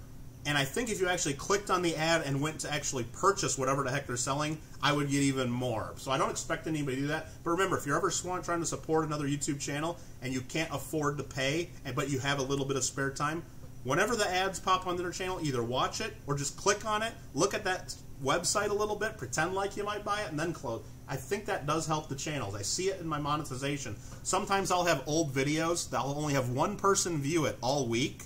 And I think if you actually clicked on the ad and went to actually purchase whatever the heck they're selling, I would get even more. So I don't expect anybody to do that. But remember, if you're ever trying to support another YouTube channel and you can't afford to pay, but you have a little bit of spare time, whenever the ads pop onto their channel, either watch it or just click on it, look at that website a little bit, pretend like you might buy it, and then close. I think that does help the channels. I see it in my monetization. Sometimes I'll have old videos that I'll only have one person view it all week,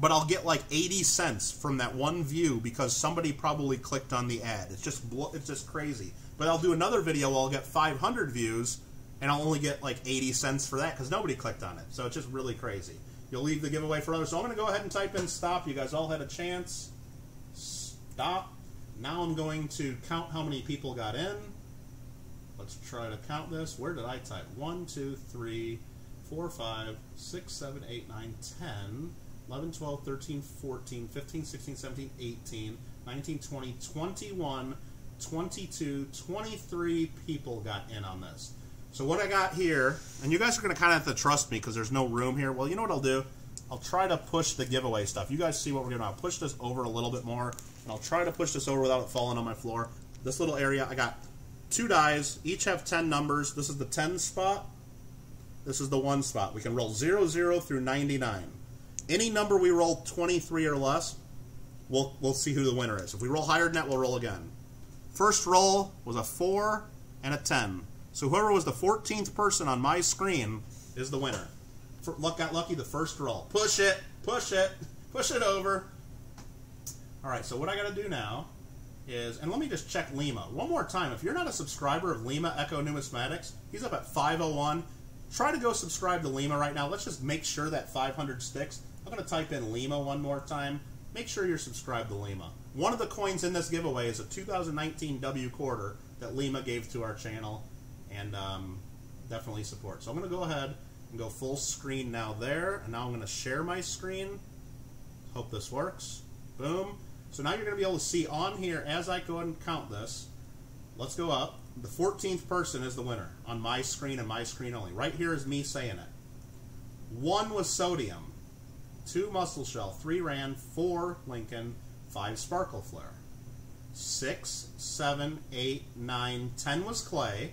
but I'll get like 80 cents from that one view because somebody probably clicked on the ad. It's just crazy. But I'll do another video where I'll get 500 views and I'll only get like 80 cents for that because nobody clicked on it. So it's just really crazy. You'll leave the giveaway for others. So I'm gonna go ahead and type in stop. You guys all had a chance. Stop. Now I'm going to count how many people got in. Let's try to count this. Where did I type? 1, 2, 3, 4, 5, 6, 7, 8, 9, 10. 11, 12, 13, 14, 15, 16, 17, 18, 19, 20, 21, 22, 23 people got in on this. So what I got here, and you guys are going to kind of have to trust me because there's no room here. Well, you know what I'll do? I'll try to push the giveaway stuff. You guys see what we're doing. I'll push this over a little bit more, and I'll try to push this over without it falling on my floor. This little area, I got two dies. Each have 10 numbers. This is the 10 spot. This is the 1 spot. We can roll 00 through 99. Any number we roll 23 or less, we'll see who the winner is. If we roll higher than that, we'll roll again. First roll was a 4 and a 10. So whoever was the 14th person on my screen is the winner. Got lucky the first roll. Push it, push it, push it over. All right, so what I got to do now is, and let me just check Lima. One more time, if you're not a subscriber of Lima Echo Numismatics, he's up at 501. Try to go subscribe to Lima right now. Let's just make sure that 500 sticks. I'm going to type in Lima one more time. Make sure you're subscribed to Lima. One of the coins in this giveaway is a 2019 W quarter that Lima gave to our channel, and definitely support. So I'm going to go ahead and go full screen now there, and now I'm going to share my screen. Hope this works. Boom. So now you're going to be able to see on here as I go ahead and count this. Let's go up. The 14th person is the winner on my screen and my screen only. Right here is me saying it. 1 was Sodium. 2 Muscle Shell, 3 Rand, 4 Lincoln, 5 Sparkle Flare. 6, 7, 8, 9, 10 was Clay,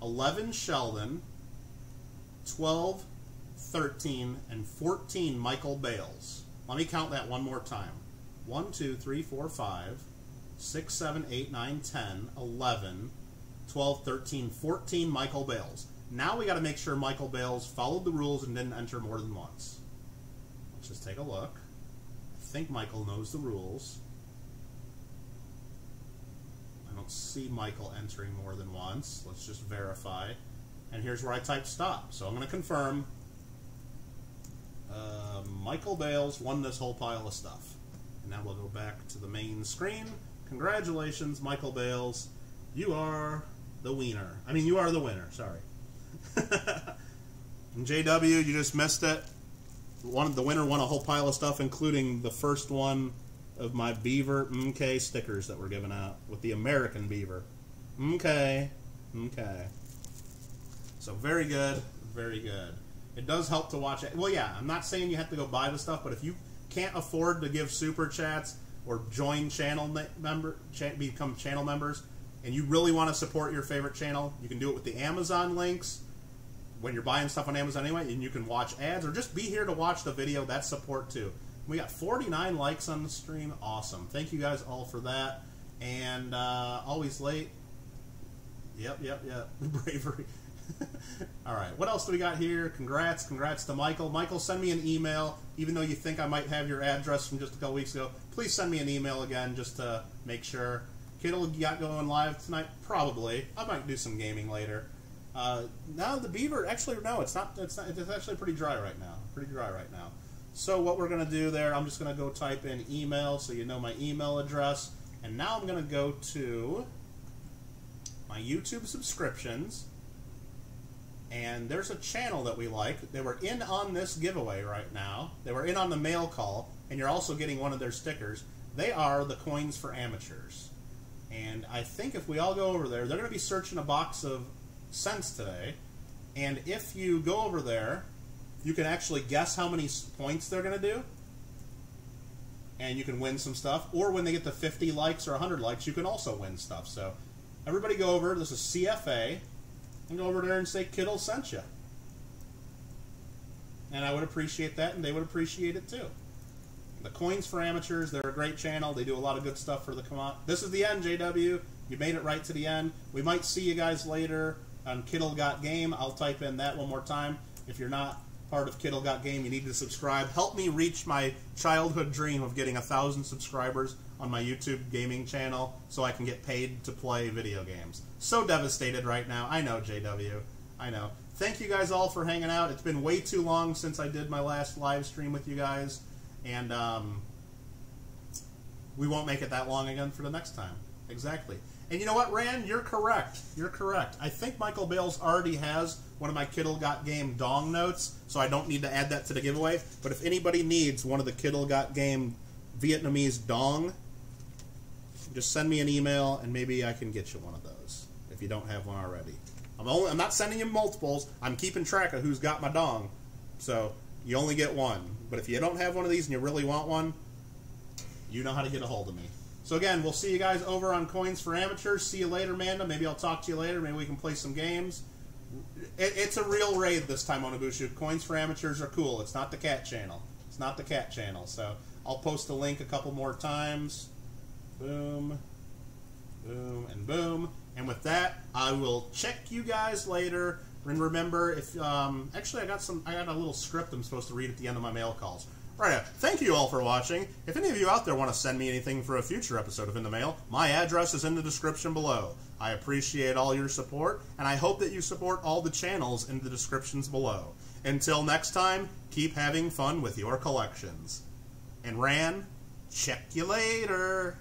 11 Sheldon, 12, 13, and 14 Michael Bales. Let me count that one more time. 1, 2, 3, 4, 5, 6, 7, 8, 9, 10, 11, 12, 13, 14 Michael Bales. Now we got to make sure Michael Bales followed the rules and didn't enter more than once. Just take a look. I think Michael knows the rules. I don't see Michael entering more than once. Let's just verify. And here's where I type stop. So I'm going to confirm. Michael Bales won this whole pile of stuff. And now we'll go back to the main screen. Congratulations, Michael Bales. You are the winner. I mean, you are the winner. Sorry. And JW, you just missed it. The winner won a whole pile of stuff, including the first one of my Beaver MK stickers that were given out with the American Beaver. MK. MK. So very good. Very good. It does help to watch it. Well, yeah, I'm not saying you have to go buy the stuff, but if you can't afford to give super chats or join become channel members, and you really want to support your favorite channel, you can do it with the Amazon links. When you're buying stuff on Amazon anyway, and you can watch ads or just be here to watch the video. That's support too. We got 49 likes on the stream. Awesome. Thank you guys all for that. And always late. Yep, yep, yep. Bravery. All right. What else do we got here? Congrats. Congrats to Michael. Michael, send me an email. Even though you think I might have your address from just a couple weeks ago, please send me an email again just to make sure. Kittle got going live tonight? Probably. I might do some gaming later. Now the beaver, actually, no, it's not. It's actually pretty dry right now. So what we're going to do there, I'm just going to go type in email so you know my email address. And now I'm going to go to my YouTube subscriptions. And there's a channel that we like. They were in on this giveaway right now. They were in on the mail call. And you're also getting one of their stickers. They are the Coins for Amateurs. And I think if we all go over there, they're going to be searching a box of cents today. And if you go over there, you can actually guess how many points they're going to do. And you can win some stuff. Or when they get to 50 likes or 100 likes, you can also win stuff. So everybody go over. This is CFA. And go over there and say, Kittle sent you. And I would appreciate that, and they would appreciate it too. The Coins for Amateurs, they're a great channel. They do a lot of good stuff for the commodity. This is the end, JW. You made it right to the end. We might see you guys later on Kittle Got Game. I'll type in that one more time. If you're not part of Kittle Got Game, you need to subscribe. Help me reach my childhood dream of getting 1,000 subscribers on my YouTube gaming channel so I can get paid to play video games. So devastated right now. I know, JW. I know. Thank you guys all for hanging out. It's been way too long since I did my last live stream with you guys. And we won't make it that long again for the next time. Exactly. And you know what, Rand? You're correct. You're correct. I think Michael Bales already has one of my Kittle Got Game dong notes, so I don't need to add that to the giveaway. But if anybody needs one of the Kittle Got Game Vietnamese dong, just send me an email and maybe I can get you one of those if you don't have one already. I'm not sending you multiples. I'm keeping track of who's got my dong. So you only get one. But if you don't have one of these and you really want one, you know how to get a hold of me. So again, we'll see you guys over on Coins for Amateurs. See you later, Amanda. Maybe I'll talk to you later. Maybe we can play some games. It's a real raid this time on Onabushu. Coins for Amateurs are cool. It's not the cat channel. It's not the cat channel. So I'll post a link a couple more times. Boom, boom, and boom. And with that, I will check you guys later. And remember, if actually I got a little script I'm supposed to read at the end of my mail calls. Right. Thank you all for watching. If any of you out there want to send me anything for a future episode of In the Mail, my address is in the description below. I appreciate all your support, and I hope that you support all the channels in the descriptions below. Until next time, keep having fun with your collections. And Ran, check you later.